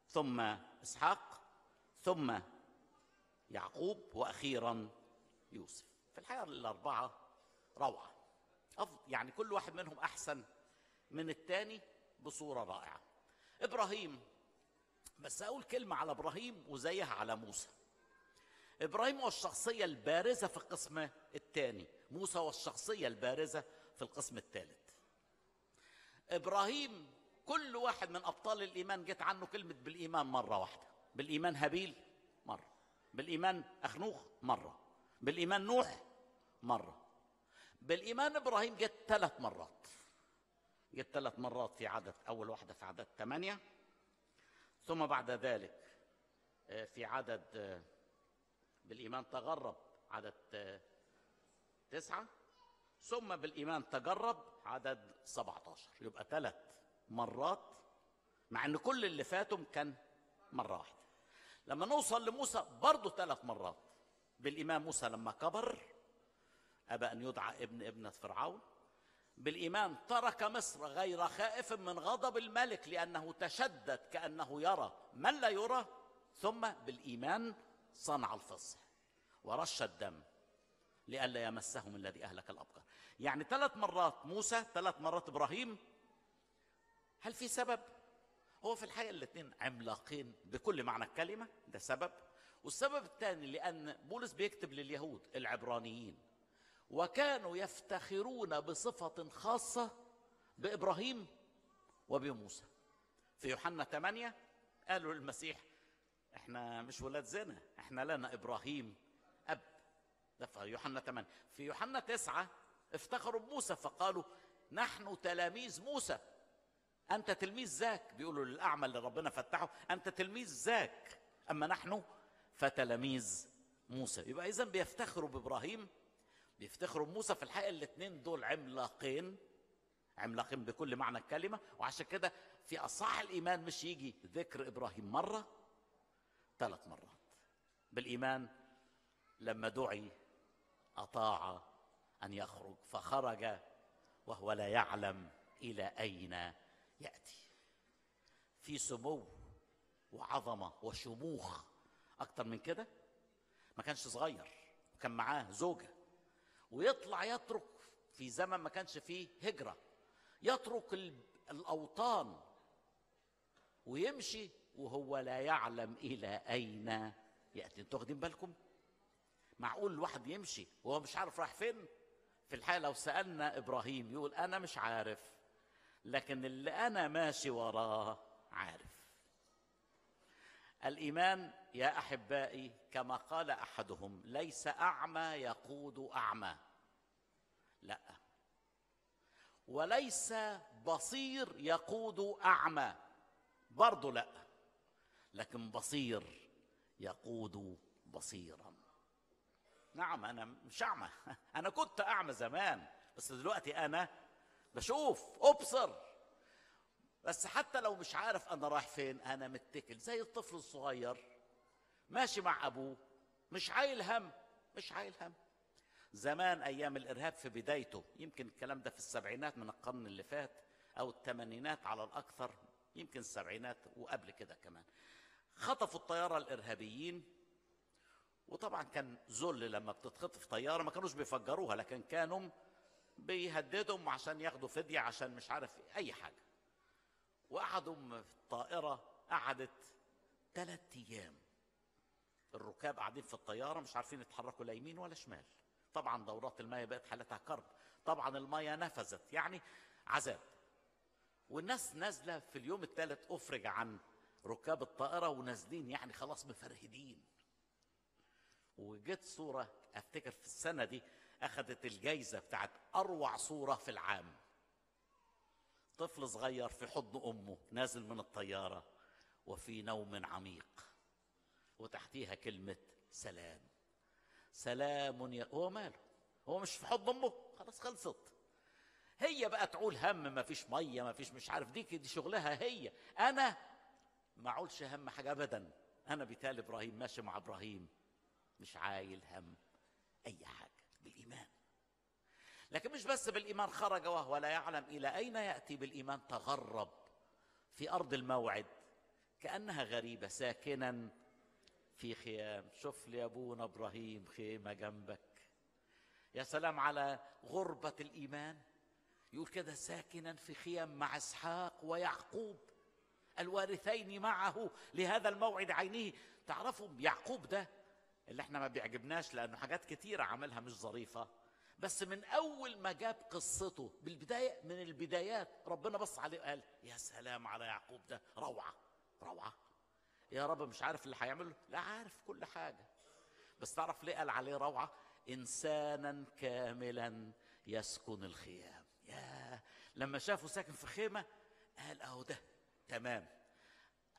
ثم إسحاق ثم يعقوب وأخيرا يوسف. في الحقيقة ال4 روعة، يعني كل واحد منهم أحسن من التاني بصورة رائعة. إبراهيم، بس أقول كلمة على إبراهيم وزيها على موسى. إبراهيم هو الشخصية البارزة في القسم الثاني، موسى هو الشخصية البارزة في القسم الثالث. إبراهيم كل واحد من أبطال الإيمان جت عنه كلمة بالإيمان مرة واحدة. بالإيمان هابيل مرة، بالإيمان أخنوخ مرة، بالإيمان نوح مرة، بالإيمان إبراهيم جت 3 مرات. جت 3 مرات في عدد، أول واحدة في عدد 8، ثم بعد ذلك في عدد بالإيمان تجرب عدد 9، ثم بالإيمان تجرب عدد 17. يبقى 3 مرات، مع أن كل اللي فاتهم كان مرة واحدة. لما نوصل لموسى برضه 3 مرات. بالإيمان موسى لما كبر أبى أن يدعى ابن ابنة فرعون. بالإيمان ترك مصر غير خائف من غضب الملك لأنه تشدد كأنه يرى من لا يرى. ثم بالإيمان صنع الفصح ورش الدم لئلا يمسهم الذي أهلك الأبقار. يعني 3 مرات موسى، 3 مرات إبراهيم. هل في سبب؟ هو في الحقيقة الاثنين عملاقين بكل معنى الكلمة، ده سبب. والسبب الثاني لأن بولس بيكتب لليهود العبرانيين، وكانوا يفتخرون بصفة خاصة بإبراهيم وبموسى. في يوحنا 8 قالوا للمسيح احنا مش ولاد زنا، احنا لنا إبراهيم أب. ده في يوحنا 8. في يوحنا 9 افتخروا بموسى فقالوا نحن تلاميذ موسى. أنت تلميذ ذاك، بيقولوا للأعمى اللي ربنا فتحه، أنت تلميذ ذاك أما نحن فتلاميذ موسى. يبقى إذا بيفتخروا بإبراهيم، بيفتخروا بموسى. في الحقيقة الاثنين دول عملاقين، عملاقين بكل معنى الكلمة. وعشان كده في أصح الإيمان مش يجي ذكر إبراهيم مرة، 3 مرات. بالإيمان لما دعي أطاع أن يخرج فخرج وهو لا يعلم إلى أين يأتي. في سمو وعظمة وشموخ أكتر من كده ما كانش صغير، وكان معاه زوجة، ويطلع يترك في زمن ما كانش فيه هجرة، يترك الأوطان ويمشي وهو لا يعلم إلى أين يأتي. انتوا واخدين بالكم؟ معقول الواحد يمشي وهو مش عارف راح فين؟ في الحقيقة لو سألنا إبراهيم يقول أنا مش عارف، لكن اللي أنا ماشي وراه عارف. الإيمان يا أحبائي كما قال أحدهم ليس أعمى يقود أعمى، لا، وليس بصير يقود أعمى برضه، لا، لكن بصير يقود بصيرا. نعم أنا مش أعمى، أنا كنت أعمى زمان، بس دلوقتي أنا بشوف، أبصر. بس حتى لو مش عارف أنا رايح فين، أنا متكل زي الطفل الصغير ماشي مع أبوه، مش عايل هم، مش عايل هم. زمان أيام الإرهاب في بدايته، يمكن الكلام ده في السبعينات من القرن اللي فات أو الثمانينات على الأكثر، يمكن السبعينات وقبل كده كمان، خطفوا الطيارة الإرهابيين. وطبعا كان ذل لما بتتخطف طيارة، ما كانوش بيفجروها لكن كانوا بيهددهم عشان ياخدوا فدية، عشان مش عارف أي حاجة. وقعدوا في الطائرة، قعدت 3 أيام الركاب قاعدين في الطيارة مش عارفين يتحركوا لا يمين ولا شمال. طبعا دورات المية بقت حالتها كرب، طبعا المية نفذت، يعني عذاب. والناس نازلة في اليوم الثالث، أفرج عن ركاب الطائرة ونازلين يعني خلاص مفرهدين. وجت صورة أفتكر في السنة دي أخذت الجايزة بتاعت أروع صورة في العام، طفل صغير في حضن أمه نازل من الطيارة وفي نوم عميق، وتحتيها كلمة سلام. سلام يا، هو ماله؟ هو مش في حضن أمه؟ خلاص خلصت. هي بقى تعول هم مفيش ميه مفيش مش عارف، دي شغلها هي. انا ما اعولش هم حاجه ابدا، انا بتالي ابراهيم، ماشي مع ابراهيم، مش عايل هم اي حاجه بالايمان. لكن مش بس بالايمان، خرج وهو لا يعلم الى اين ياتي بالايمان، تغرب في ارض الموعد كانها غريبه ساكنا في خيام. شوف لي ابونا ابراهيم خيمه جنبك، يا سلام على غربه الايمان. يقول كده ساكنا في خيام مع اسحاق ويعقوب الوارثين معه لهذا الموعد عينيه. تعرفوا يعقوب ده اللي احنا ما بيعجبناش لانه حاجات كتيره عملها مش ظريفه، بس من اول ما جاب قصته بالبدايه من البدايات ربنا بص عليه وقال يا سلام على يعقوب ده، روعه روعه. يا رب مش عارف اللي هيعمله، لا عارف كل حاجه، بس تعرف ليه قال عليه روعه؟ انسانا كاملا يسكن الخيام. يا لما شافه ساكن في خيمه قال اهو ده تمام،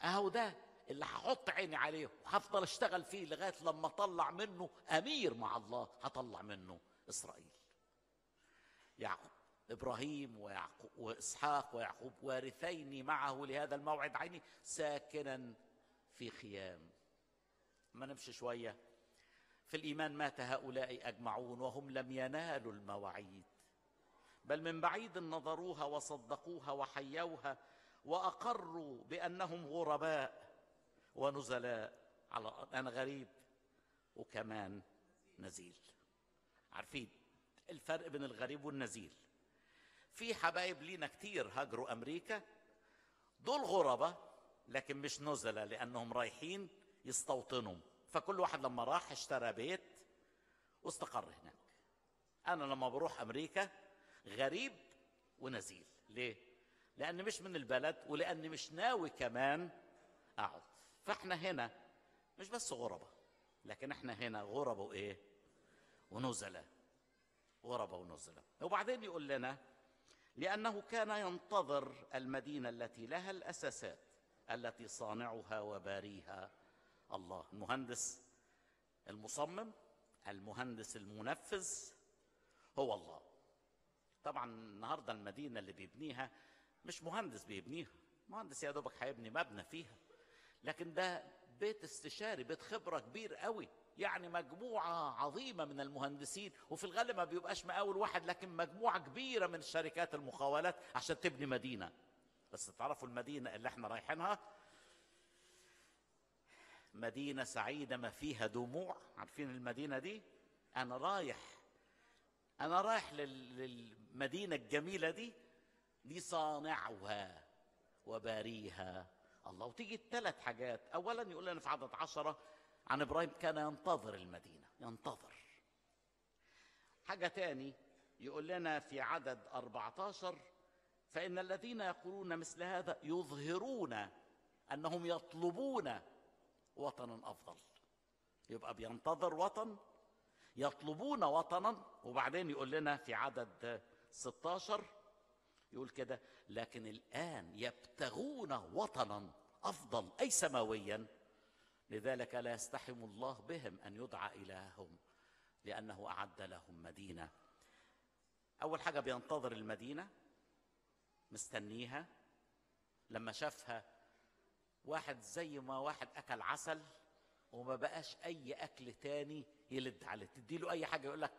اهو ده اللي هحط عيني عليه وهفضل اشتغل فيه لغايه لما اطلع منه امير مع الله، هطلع منه اسرائيل. يعقوب ابراهيم ويعقوب واسحاق ويعقوب وارثين معه لهذا الموعد عيني ساكنا في خيام. ما نمشي شويه في الايمان، مات هؤلاء اجمعون وهم لم ينالوا المواعيد، بل من بعيد نظروها وصدقوها وحيوها واقروا بانهم غرباء ونزلاء على الارض. انا غريب وكمان نزيل. عارفين الفرق بين الغريب والنزيل؟ في حبايب لينا كتير هاجروا امريكا، دول غربة لكن مش نزلة لانهم رايحين يستوطنوا، فكل واحد لما راح اشترى بيت واستقر هناك. انا لما بروح امريكا غريب ونزيل، ليه؟ لاني مش من البلد ولاني مش ناوي كمان اقعد. فاحنا هنا مش بس غربة، لكن احنا هنا غربة وايه؟ ونزلة، غربة ونزلة. وبعدين يقول لنا لأنه كان ينتظر المدينة التي لها الأساسات، التي صانعها وباريها الله. المهندس المصمم، المهندس المنفذ هو الله. طبعا النهاردة المدينة اللي بيبنيها مش مهندس بيبنيها، مهندس يا دوبك هيبني مبنى فيها، لكن ده بيت استشاري، بيت خبرة كبير قوي، يعني مجموعة عظيمة من المهندسين، وفي الغالب ما بيبقاش مقاول واحد لكن مجموعة كبيرة من الشركات المقاولات عشان تبني مدينة. بس تعرفوا المدينة اللي احنا رايحينها مدينة سعيدة ما فيها دموع. عارفين المدينة دي؟ أنا رايح للمدينة الجميلة دي صانعها وباريها الله. وتيجي الثلاث حاجات. أولا يقول لنا في عدد 10 عن إبراهيم كان ينتظر المدينة، ينتظر. حاجة تاني يقول لنا في عدد 14 فإن الذين يقولون مثل هذا يظهرون أنهم يطلبون وطنا أفضل. يبقى بينتظر وطن، يطلبون وطنا. وبعدين يقول لنا في عدد 16 يقول كده لكن الآن يبتغون وطنا أفضل أي سماويا، لذلك لا يستحم الله بهم أن يدعى إلههم لأنه أعد لهم مدينة. أول حاجة بينتظر المدينة، مستنيها. لما شافها واحد زي ما واحد أكل عسل وما بقاش أي أكل تاني يلد عليه، تديله أي حاجة يقول لك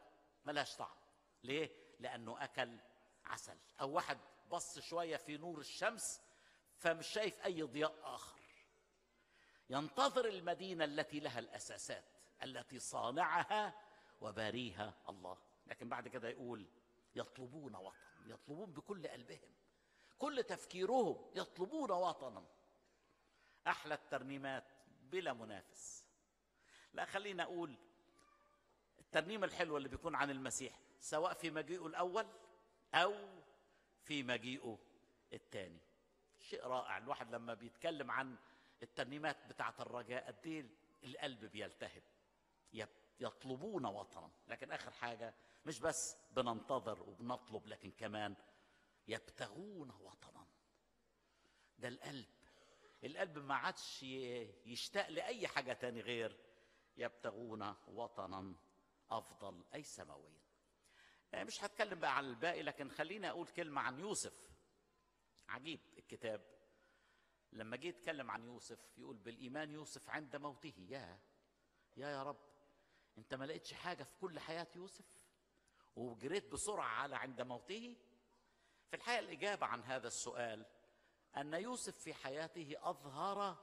ملهاش طعم. ليه؟ لأنه أكل عسل. أو واحد بص شوية في نور الشمس فمش شايف أي ضياء آخر. ينتظر المدينة التي لها الأساسات، التي صانعها وباريها الله. لكن بعد كده يقول يطلبون وطن، يطلبون بكل قلبهم، كل تفكيرهم يطلبون وطنا. أحلى الترنيمات بلا منافس. لا خلينا أقول الترنيمة الحلوة اللي بيكون عن المسيح، سواء في مجيئه الأول أو في مجيئه الثاني. شيء رائع الواحد لما بيتكلم عن الترنيمات بتاعت الرجاء قد ايه القلب بيلتهب. يطلبون وطنا. لكن اخر حاجه مش بس بننتظر وبنطلب، لكن كمان يبتغون وطنا. ده القلب ما عادش يشتاق لاي حاجه تاني غير يبتغون وطنا افضل اي سماويا. مش هتكلم بقى عن الباقي، لكن خليني اقول كلمه عن يوسف. عجيب الكتاب لما جه يتكلم عن يوسف يقول بالايمان يوسف عند موته. يا رب، انت ما لقيتش حاجه في كل حياه يوسف وجريت بسرعه على عند موته؟ في الحقيقه الاجابه عن هذا السؤال ان يوسف في حياته اظهر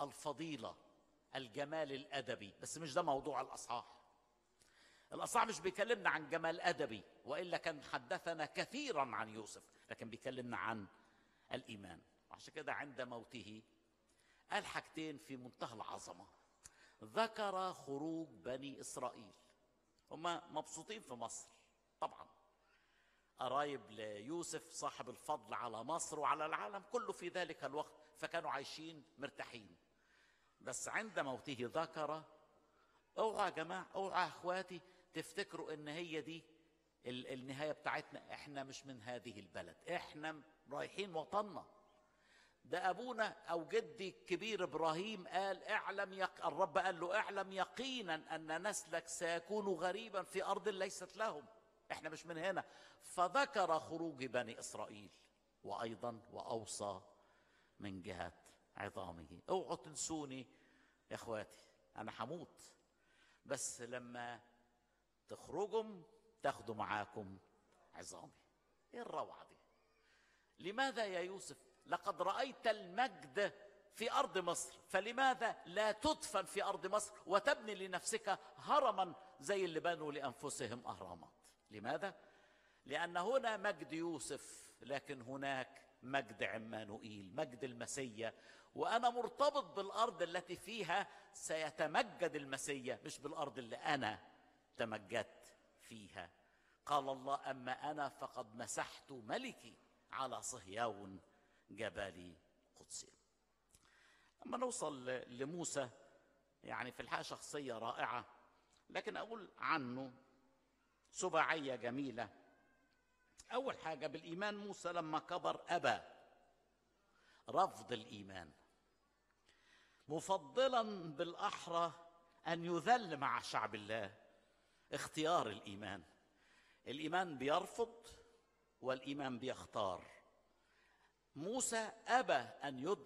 الفضيله، الجمال الادبي، بس مش ده موضوع الاصحاح. الاصحاح مش بيكلمنا عن جمال ادبي والا كان حدثنا كثيرا عن يوسف، لكن بيكلمنا عن الايمان. وعشان كده عند موته قال حاجتين في منتهى العظمه. ذكر خروج بني اسرائيل، هم مبسوطين في مصر طبعا، قرايب ليوسف صاحب الفضل على مصر وعلى العالم كله في ذلك الوقت، فكانوا عايشين مرتاحين. بس عند موته ذكر. اوعى يا جماعه، اوعى اخواتي تفتكروا ان هي دي النهايه بتاعتنا، احنا مش من هذه البلد، احنا رايحين وطننا. ده ابونا او جدي الكبير ابراهيم قال اعلم، الرب قال له اعلم يقينا ان نسلك سيكون غريبا في ارض ليست لهم، احنا مش من هنا. فذكر خروج بني اسرائيل وايضا واوصى من جهه عظامه. اوعوا تنسوني يا اخواتي، انا هموت، بس لما تخرجوا تاخدوا معاكم عظامي. ايه الروعه دي؟ لماذا يا يوسف لقد رأيت المجد في أرض مصر، فلماذا لا تدفن في أرض مصر وتبني لنفسك هرما زي اللي بنوا لأنفسهم أهرامات؟ لماذا؟ لأن هنا مجد يوسف، لكن هناك مجد عمانوئيل، مجد المسيا، وأنا مرتبط بالأرض التي فيها سيتمجد المسيا، مش بالأرض اللي أنا تمجدت فيها. قال الله أما أنا فقد مسحت ملكي على صهيون جبالي قدسي. لما نوصل لموسى، يعني في الحقيقة شخصية رائعة، لكن أقول عنه سباعية جميلة. أول حاجة بالإيمان موسى لما كبر أبى رفض الإيمان، مفضلا بالأحرى أن يذل مع شعب الله اختيار الإيمان. الإيمان بيرفض والإيمان بيختار. موسى أبى أن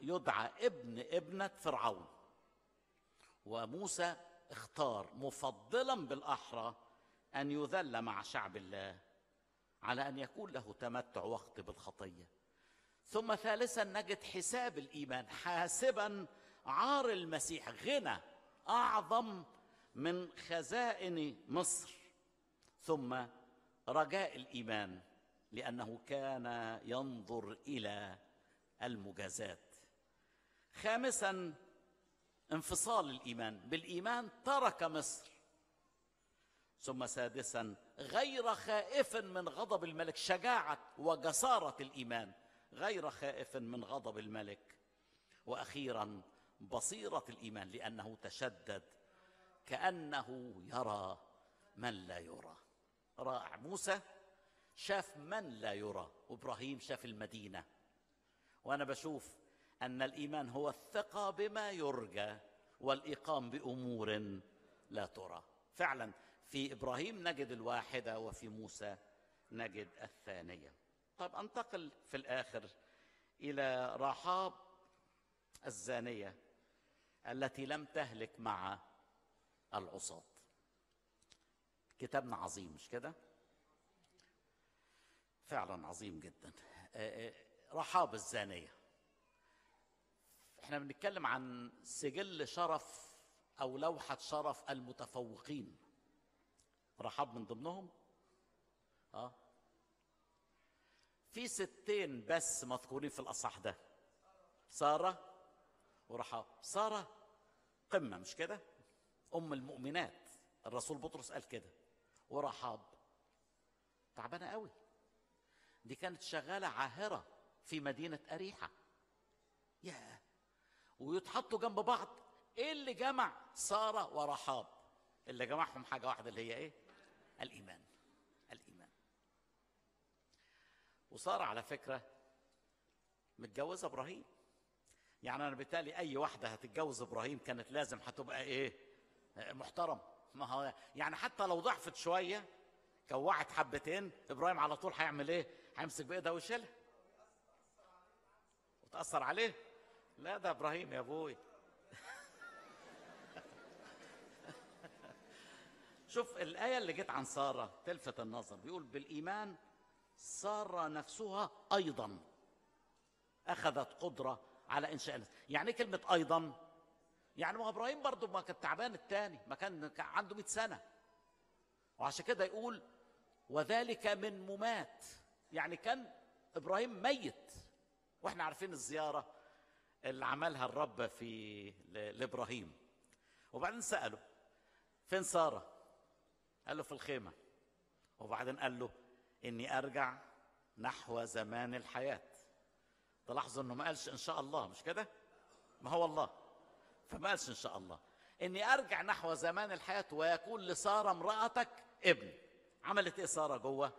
يدعى ابنة فرعون، وموسى اختار مفضلا بالأحرى أن يذل مع شعب الله على أن يكون له تمتع وقت بالخطية. ثم ثالثا نجد حساب الإيمان، حاسبا عار المسيح، غنى أعظم من خزائن مصر. ثم رجاء الإيمان لأنه كان ينظر إلى المجازات. خامسا انفصال الإيمان، بالإيمان ترك مصر. ثم سادسا غير خائف من غضب الملك، شجاعة وجسارة الإيمان، غير خائف من غضب الملك. وأخيرا بصيرة الإيمان لأنه تشدد كأنه يرى من لا يرى. رائع، موسى شاف من لا يرى، وابراهيم شاف المدينة. وانا بشوف ان الايمان هو الثقة بما يرجى والاقام بامور لا ترى. فعلا في ابراهيم نجد الواحدة وفي موسى نجد الثانية. طب انتقل في الاخر الى رحاب الزانية التي لم تهلك مع العصاة. كتابنا عظيم مش كده؟ فعلا عظيم جدا. رحاب الزانية، احنا بنتكلم عن سجل شرف او لوحة شرف المتفوقين، رحاب من ضمنهم. في ستين بس مذكورين في الاصحاح ده، سارة ورحاب. سارة قمة مش كده، ام المؤمنات، الرسول بطرس قال كده. ورحاب تعبانة قوي، دي كانت شغالة عاهرة في مدينة أريحة. ويتحطوا جنب بعض. إيه اللي جمع سارة ورحاب؟ اللي جمعهم حاجة واحدة، اللي هي إيه؟ الإيمان. الإيمان. وسارة على فكرة متجوزة إبراهيم. يعني أنا بالتالي أي واحدة هتتجوز إبراهيم كانت لازم هتبقى إيه؟ محترم. ما هو يعني حتى لو ضعفت شوية كوعت حبتين، ابراهيم على طول هيعمل ايه؟ هيمسك بايدها ويشيلها وتاثر عليه. لا ده ابراهيم يا ابوي. شوف الايه اللي جت عن ساره تلفت النظر، بيقول بالايمان ساره نفسها ايضا اخذت قدره على انشاء نفسها. يعني ايه كلمه ايضا؟ يعني ما ابراهيم برضه ما كان تعبان الثاني، ما كان عنده 100 سنه، وعشان كده يقول وذلك من ممات، يعني كان ابراهيم ميت. واحنا عارفين الزياره اللي عملها الرب في لابراهيم، وبعدين ساله فين ساره؟ قال له في الخيمه، وبعدين قال له اني ارجع نحو زمان الحياه. تلاحظوا انه ما قالش ان شاء الله، مش كده؟ ما هو الله، فما قالش ان شاء الله، اني ارجع نحو زمان الحياه ويكون لساره امراتك ابن. عملت ايه ساره جوه؟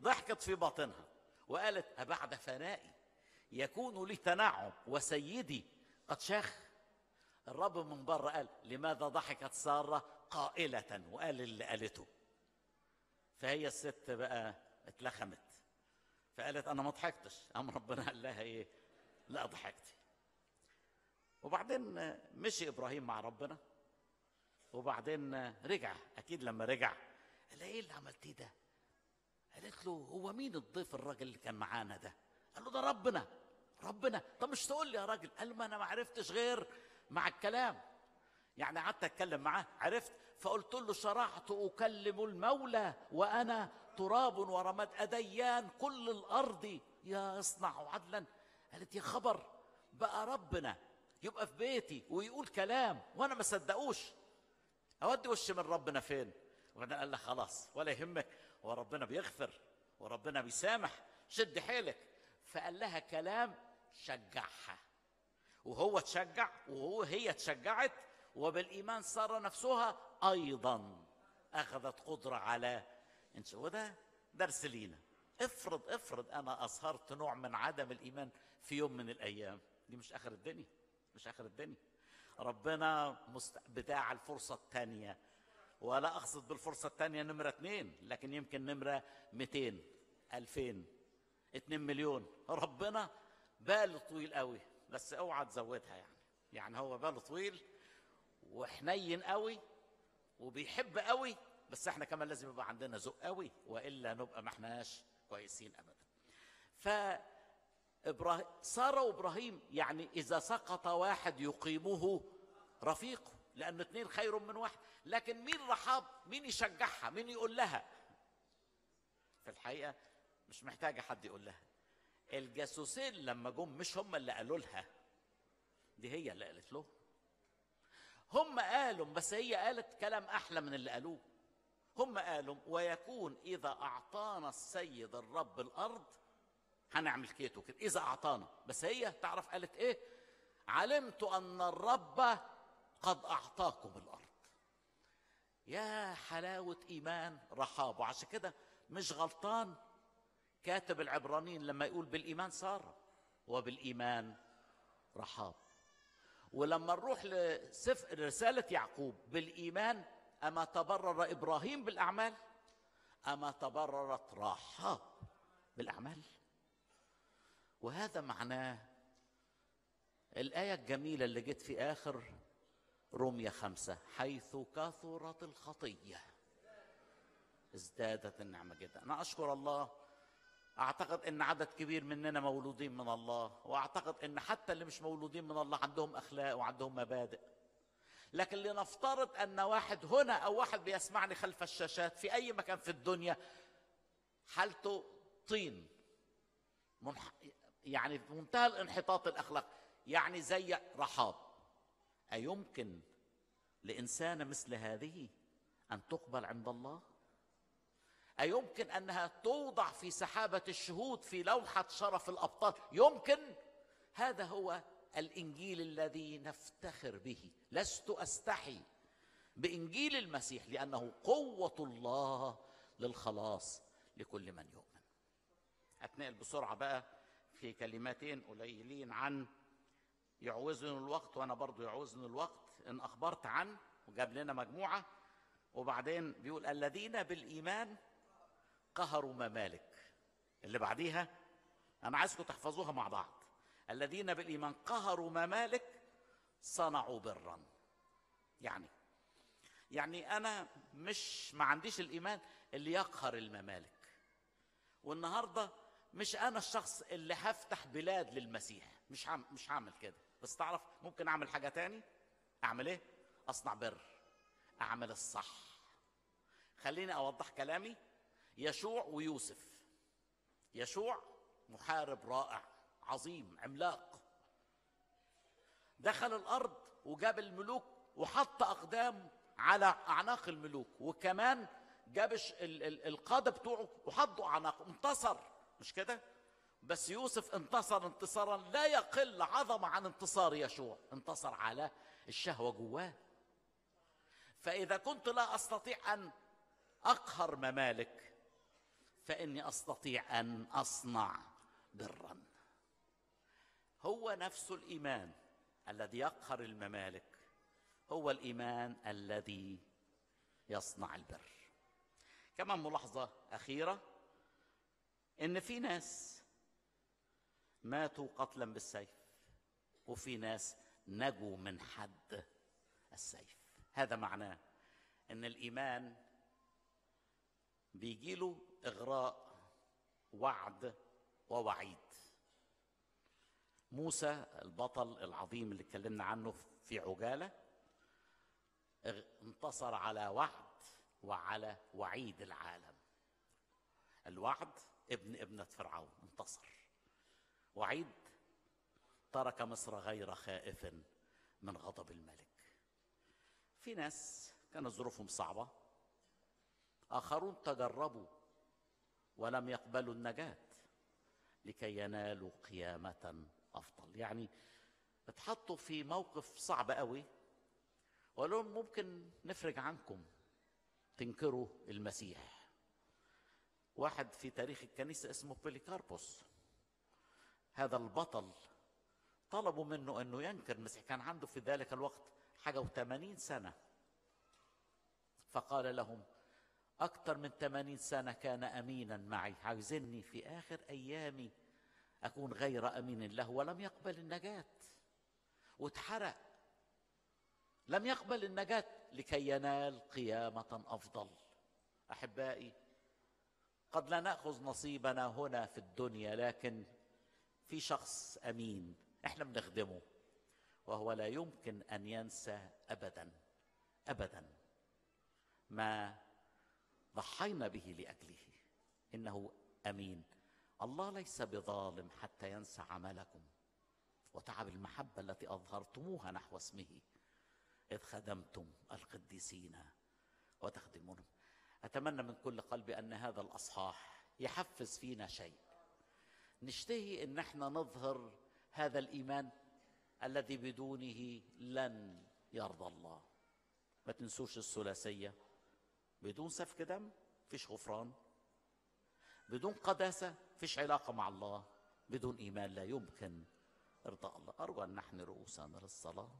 ضحكت في باطنها وقالت ابعد فنائي يكون لي تنعم وسيدي قد شاخ. الرب من بره قال لماذا ضحكت ساره قائله، وقال اللي قالته. فهي الست بقى اتلخمت، فقالت انا ما ضحكتش، قام ربنا قال لها ايه؟ لا ضحكتي. وبعدين مشي ابراهيم مع ربنا، وبعدين رجع. اكيد لما رجع قال ايه اللي عملتيه ده؟ قالت له هو مين الضيف الراجل اللي كان معانا ده؟ قال له ده ربنا. ربنا؟ طب مش تقول لي يا راجل. قال له ما انا ما عرفتش غير مع الكلام، يعني قعدت اتكلم معاه عرفت، فقلت له شرعت اكلم المولى وانا تراب ورماد اديان كل الارض يصنع عدلا. قالت يا خبر بقى، ربنا يبقى في بيتي ويقول كلام وانا ما صدقوش، اودي وشي من ربنا فين؟ وبعدين قال لها خلاص ولا يهمك، وربنا بيغفر وربنا بيسامح، شد حيلك. فقال لها كلام شجعها، وهو اتشجع وهي اتشجعت، وبالايمان ساره نفسها ايضا اخذت قدره على انشاء. وده درس لينا. افرض انا اظهرت نوع من عدم الايمان في يوم من الايام، دي مش اخر الدنيا، مش اخر الدنيا. ربنا بتاع الفرصه الثانيه، ولا اقصد بالفرصه الثانيه نمره 2، لكن يمكن نمره 200 2000 2 مليون. ربنا باله طويل قوي، بس اوعى تزودها. يعني هو باله طويل وحنين قوي وبيحب قوي، بس احنا كمان لازم يبقى عندنا ذوق قوي، والا نبقى ما احناش كويسين ابدا. ساره وابراهيم، يعني اذا سقط واحد يقيمه رفيقه، لان 2 خير من 1. لكن مين رحاب؟ مين يشجعها؟ مين يقول لها؟ في الحقيقه مش محتاجه حد يقول لها. الجاسوسين لما جم مش هم اللي قالوا لها، دي هي اللي قالت له. هم قالوا، بس هي قالت كلام احلى من اللي قالوه. هم قالوا ويكون اذا اعطانا السيد الرب الارض هنعمل كيتو كده، اذا اعطانا. بس هي تعرف قالت ايه؟ علمت ان الرب قد اعطاكم الارض. يا حلاوه ايمان رحاب. وعشان كده مش غلطان كاتب العبرانيين لما يقول بالايمان ساره وبالايمان رحاب. ولما نروح لرساله يعقوب، بالايمان اما تبرر ابراهيم بالاعمال اما تبررت رحاب بالاعمال. وهذا معناه الآية الجميلة اللي جت في آخر رمية 5، حيث كثرت الخطية ازدادت النعمة. جدا أنا أشكر الله. أعتقد إن عدد كبير مننا مولودين من الله، وأعتقد إن حتى اللي مش مولودين من الله عندهم أخلاق وعندهم مبادئ. لكن لنفترض أن واحد هنا أو واحد بيسمعني خلف الشاشات في أي مكان في الدنيا حالته طين، يعني في منتهى الانحطاط الاخلاقي، يعني زي رحاب. أيمكن لإنسانة مثل هذه أن تقبل عند الله؟ أيمكن أنها توضع في سحابة الشهود في لوحة شرف الأبطال؟ يمكن. هذا هو الإنجيل الذي نفتخر به. لست أستحي بإنجيل المسيح لأنه قوة الله للخلاص لكل من يؤمن. أتنقل بسرعة بقى في كلمتين قليلين عن يعوزني الوقت، وانا برضو يعوزني الوقت ان اخبرت عن، وجاب لنا مجموعه، وبعدين بيقول الذين بالايمان قهروا ممالك. اللي بعديها أنا عايزكم تحفظوها مع بعض. الذين بالإيمان قهروا ممالك صنعوا برا. يعني أنا مش ما عنديش الإيمان اللي يقهر الممالك. والنهاردة مش أنا الشخص اللي هفتح بلاد للمسيح، مش هعمل كده. بس تعرف ممكن أعمل حاجة تاني. أعمل إيه؟ أصنع بر، أعمل الصح. خليني أوضح كلامي. يشوع ويوسف. يشوع محارب رائع عظيم عملاق، دخل الأرض وجاب الملوك وحط أقدامه على أعناق الملوك، وكمان جاب القادة بتوعه وحطوا أعناقه. انتصر، مش كده؟ بس يوسف انتصر انتصارا لا يقل عظمة عن انتصار يشوع. انتصر على الشهوة جواه. فإذا كنت لا أستطيع أن أقهر ممالك، فإني أستطيع أن أصنع برا. هو نفس الإيمان الذي يقهر الممالك هو الإيمان الذي يصنع البر. كمان ملاحظة أخيرة، إن في ناس ماتوا قتلا بالسيف، وفي ناس نجوا من حد السيف. هذا معناه إن الإيمان بيجيله إغراء، وعد ووعيد. موسى البطل العظيم اللي اتكلمنا عنه في عجالة انتصر على وعد وعلى وعيد العالم. الوعد ابن ابنة فرعون انتصر. وعيد ترك مصر غير خائف من غضب الملك. في ناس كانت ظروفهم صعبة، آخرون تجربوا ولم يقبلوا النجاة لكي ينالوا قيامة أفضل. يعني اتحطوا في موقف صعب قوي وقالوا لهم ممكن نفرج عنكم، تنكروا المسيح. واحد في تاريخ الكنيسة اسمه بوليكاربوس، هذا البطل طلبوا منه أنه ينكر المسيح. كان عنده في ذلك الوقت حاجة و80 سنة. فقال لهم أكثر من 80 سنة كان أمينا معي، عايزني في آخر أيامي أكون غير أمين له. ولم يقبل النجاة واتحرق. لم يقبل النجاة لكي ينال قيامة أفضل. أحبائي، قد لا نأخذ نصيبنا هنا في الدنيا، لكن في شخص أمين إحنا بنخدمه وهو لا يمكن أن ينسى أبدا أبدا ما ضحينا به لأجله. إنه أمين. الله ليس بظالم حتى ينسى عملكم وتعب المحبة التي أظهرتموها نحو اسمه، إذ خدمتم القديسين وتخدمونهم. أتمنى من كل قلبي أن هذا الأصحاح يحفز فينا شيء. نشتهي أن احنا نظهر هذا الإيمان الذي بدونه لن يرضى الله. ما تنسوش الثلاثية: بدون سفك دم مفيش غفران، بدون قداسة مفيش علاقة مع الله، بدون إيمان لا يمكن إرضاء الله. أرجو أن نحن رؤوسنا للصلاة.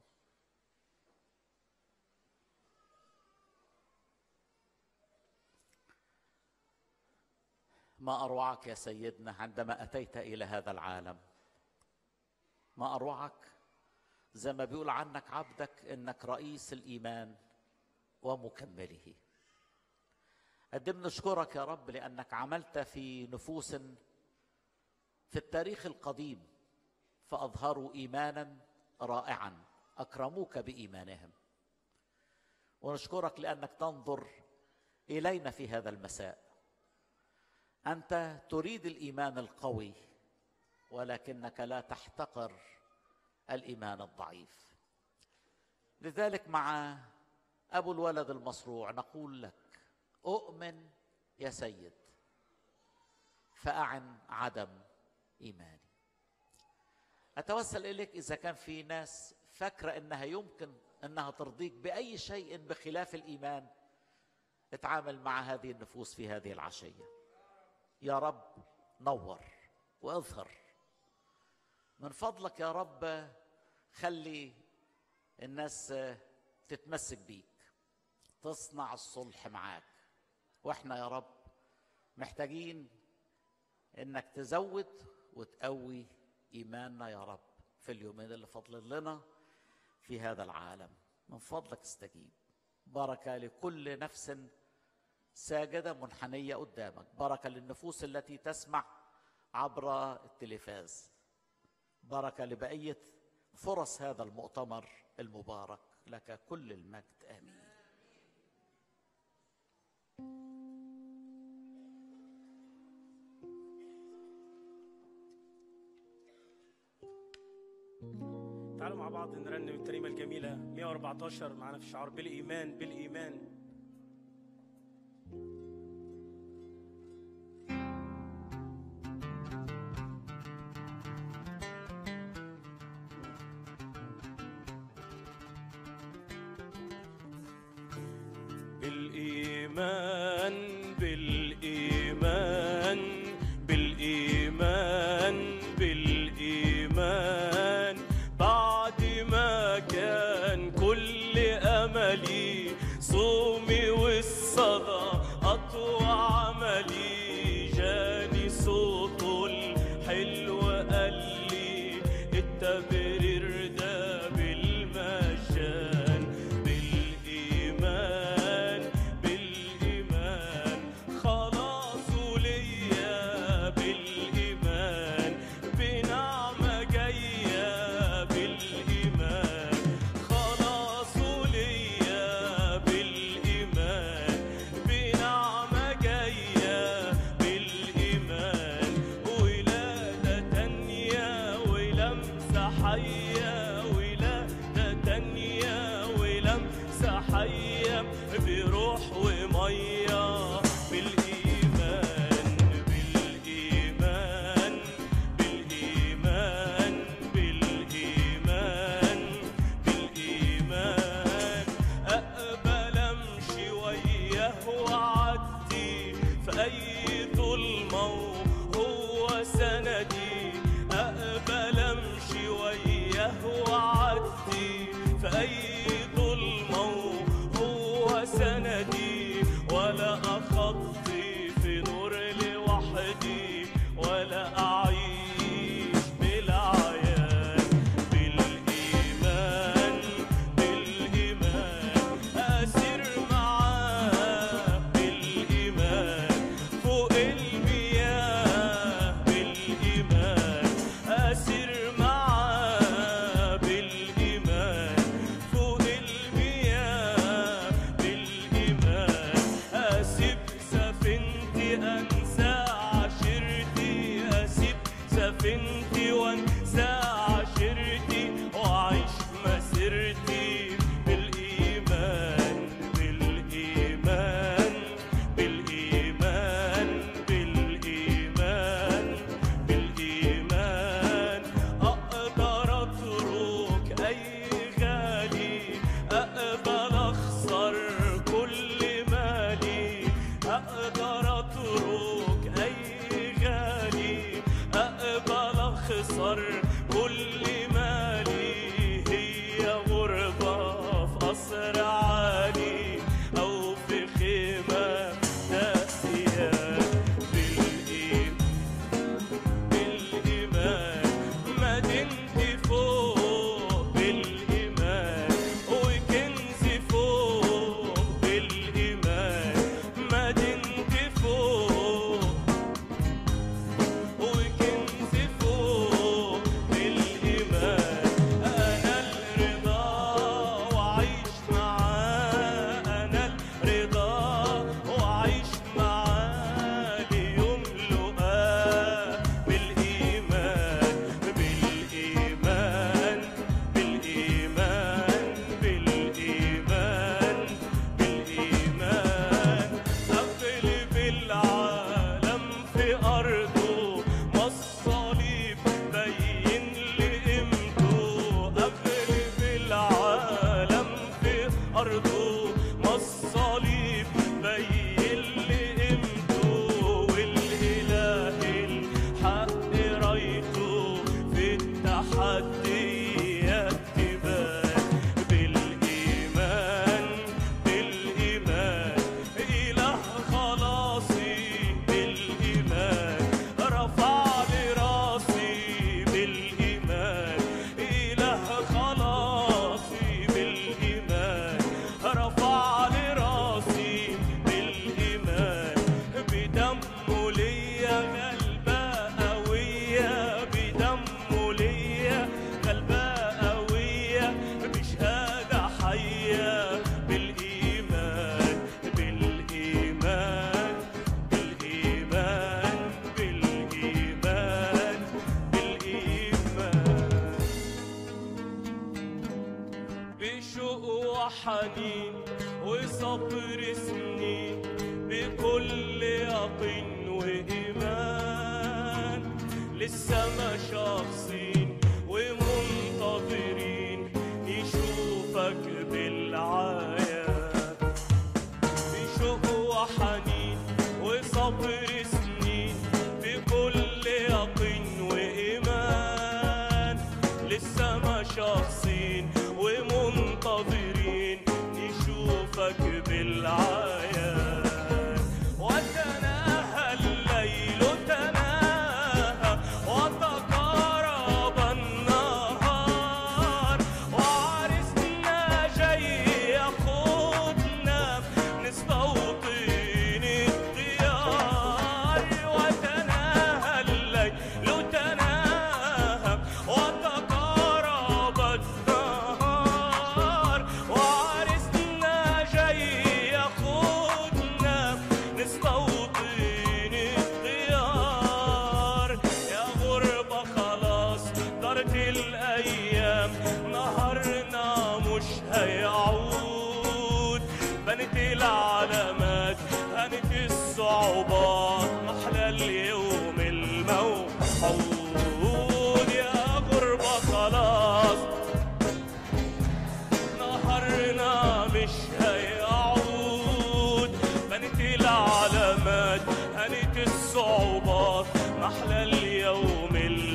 ما أروعك يا سيدنا عندما أتيت إلى هذا العالم. ما أروعك، زي ما بيقول عنك عبدك، إنك رئيس الإيمان ومكمله. قد بنشكرك يا رب لأنك عملت في نفوس في التاريخ القديم، فأظهروا إيمانا رائعا، أكرموك بإيمانهم. ونشكرك لأنك تنظر إلينا في هذا المساء. أنت تريد الإيمان القوي، ولكنك لا تحتقر الإيمان الضعيف. لذلك مع أبو الولد المصروع نقول لك: أؤمن يا سيد فأعن عدم إيماني. أتوسل إليك إذا كان في ناس فاكرة إنها يمكن إنها ترضيك بأي شيء بخلاف الإيمان، اتعامل مع هذه النفوس في هذه العشية. يا رب نور واظهر من فضلك. يا رب خلي الناس تتمسك بيك، تصنع الصلح معاك. واحنا يا رب محتاجين انك تزود وتقوي ايماننا يا رب في اليومين اللي فاضلين لنا في هذا العالم. من فضلك استجيب. بركه لكل نفس ساجده منحنيه قدامك، بركه للنفوس التي تسمع عبر التلفاز، بركه لبقيه فرص هذا المؤتمر المبارك، لك كل المجد، امين. تعالوا مع بعض نرنم الترنيمة الجميلة 114 معنا في شعار بالإيمان بالإيمان. بالإيمان بالإيمان بالإيمان بالإيمان صومي والصدى أطوى عملي، جاني صوته الحلو قال لي التبرير ده بالمجان. بالإيمان بالإيمان خلاصه ليا، بالإيمان بنعمة جاية، بالإيمان خلاصه ليا، بروح وميه. بالإيمان بالإيمان بالإيمان بالإيمان بالإيمان أقبل أمشي وياه وأعدي في أي ظلمة وهو سندي، أقبل أمشي وياه وأعدي في أي ظلمة سندي، ولا أخطي في نور لوحدي، ولا أعيش بلا عيان. بالإيمان بالإيمان أسير معاه، بالإيمان فوق المياه، بالإيمان أسير معاه، بالإيمان فوق سفينتي وانسى عشيرتي واعيش مسيرتي. بالإيمان بالإيمان بالإيمان بالإيمان بالإيمان أقدر أترك أي غالي، أقبل أخسر كل مالي، أقدر أترك أي غالي، أقبل أخسر كل مالي، هي غربة في قصر عالي أو في خيمة تأسيان. بالإيمان مدينتي فوق، بالإيمان وكنزي فوق، بالإيمان مدينتي فوق وكنزي فوق، حنين وصبر سنين بكل يقين وإيمان، للسما شاخصين ومنتظرين يشوفك بالعيان، بشوق وحنين وصبر سنين بكل يقين وإيمان، للسما شاخصين ومنتظرين يشوفك بالعيان. أحلى اليوم الموعود يا غربة خلاص نهارنا مش هيعود، بنت العلامات هنت الصعوبات أحلى اليوم الموعود.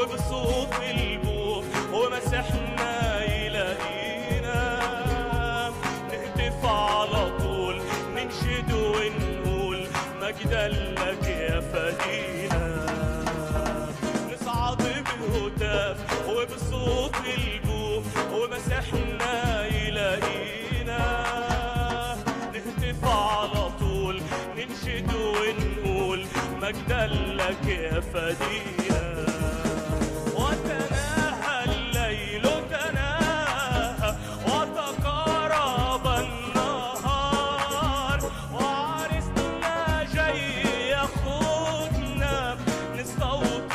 وبصوت الجوف ومسحنا يلاقينا، نهتف على طول ننشد ونقول مجدا لك يا فدينا. وتناهى الليل تناهى وتقارب النهار، وعرسنا جاي ياخدنا نستوطن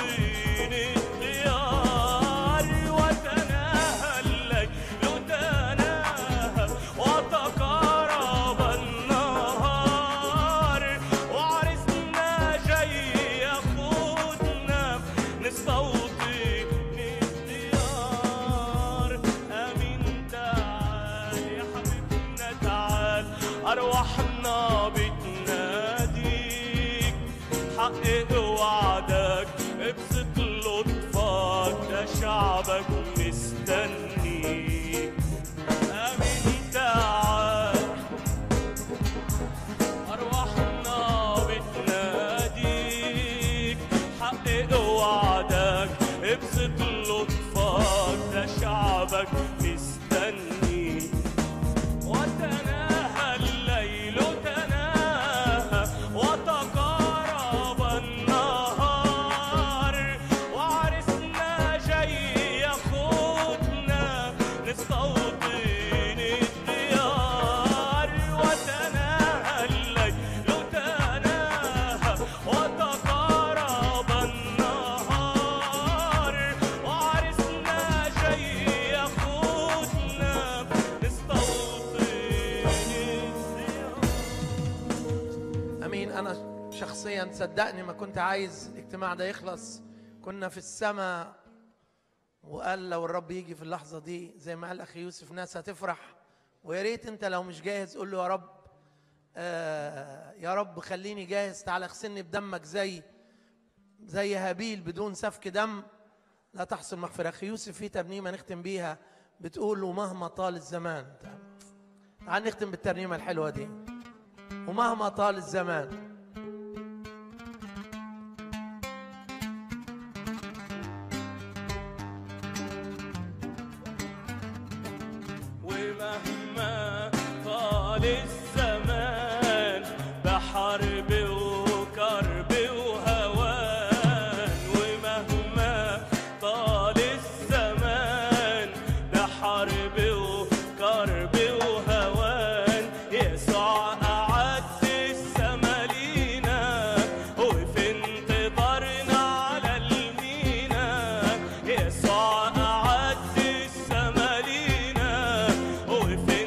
وعدك ابسط لطفك ده شعبك مستنيك. امين تعال ارواحنا بتناديك، حقق وعدك ابسط لطفك ده شعبك مستنيك. وتناهى الليل تناهى وتقارب شخصيا صدقني ما كنت عايز الاجتماع ده يخلص، كنا في السماء وقال لو الرب يجي في اللحظه دي زي ما قال اخي يوسف ناس هتفرح، ويا ريت انت لو مش جاهز قول له يا رب يا رب خليني جاهز، تعالى اغسلني بدمك زي هابيل بدون سفك دم لا تحصل مغفره. اخي يوسف في ترنيمه نختم بيها بتقول ومهما طال الزمان، تعال نختم بالترنيمه الحلوه دي ومهما طال الزمان. أطفال الزمان بحرب وكرب وهوان، ومهما طال الزمان بحرب وكرب وهوان، يسوع أعد السما لينا وفي انتظارنا على المينا، يسوع أعد السما لينا وفي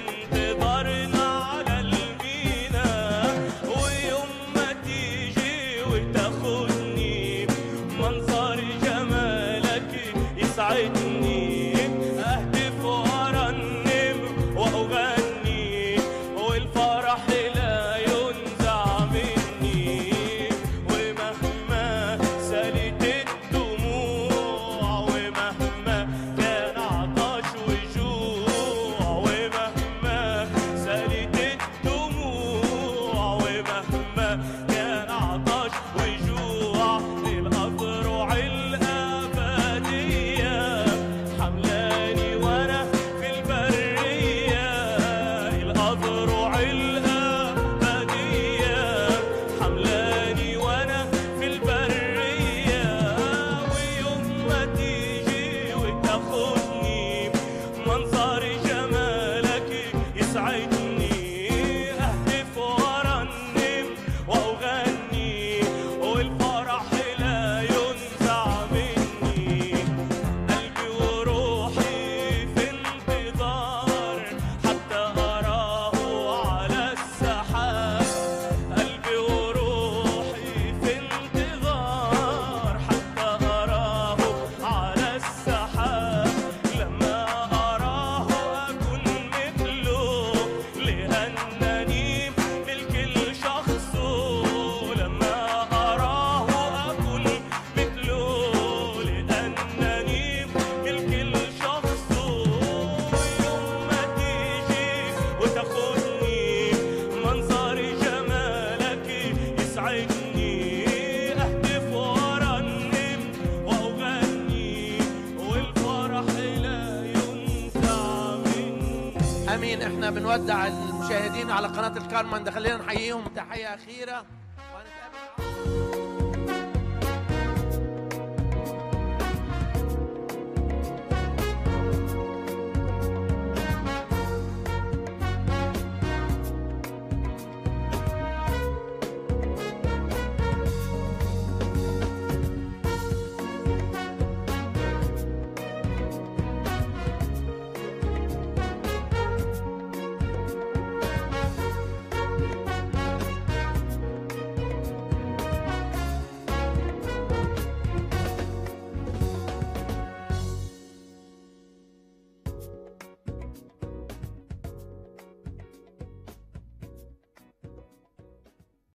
بنودع المشاهدين على قناة الكرمة، دخلنا نحييهم تحية أخيرة.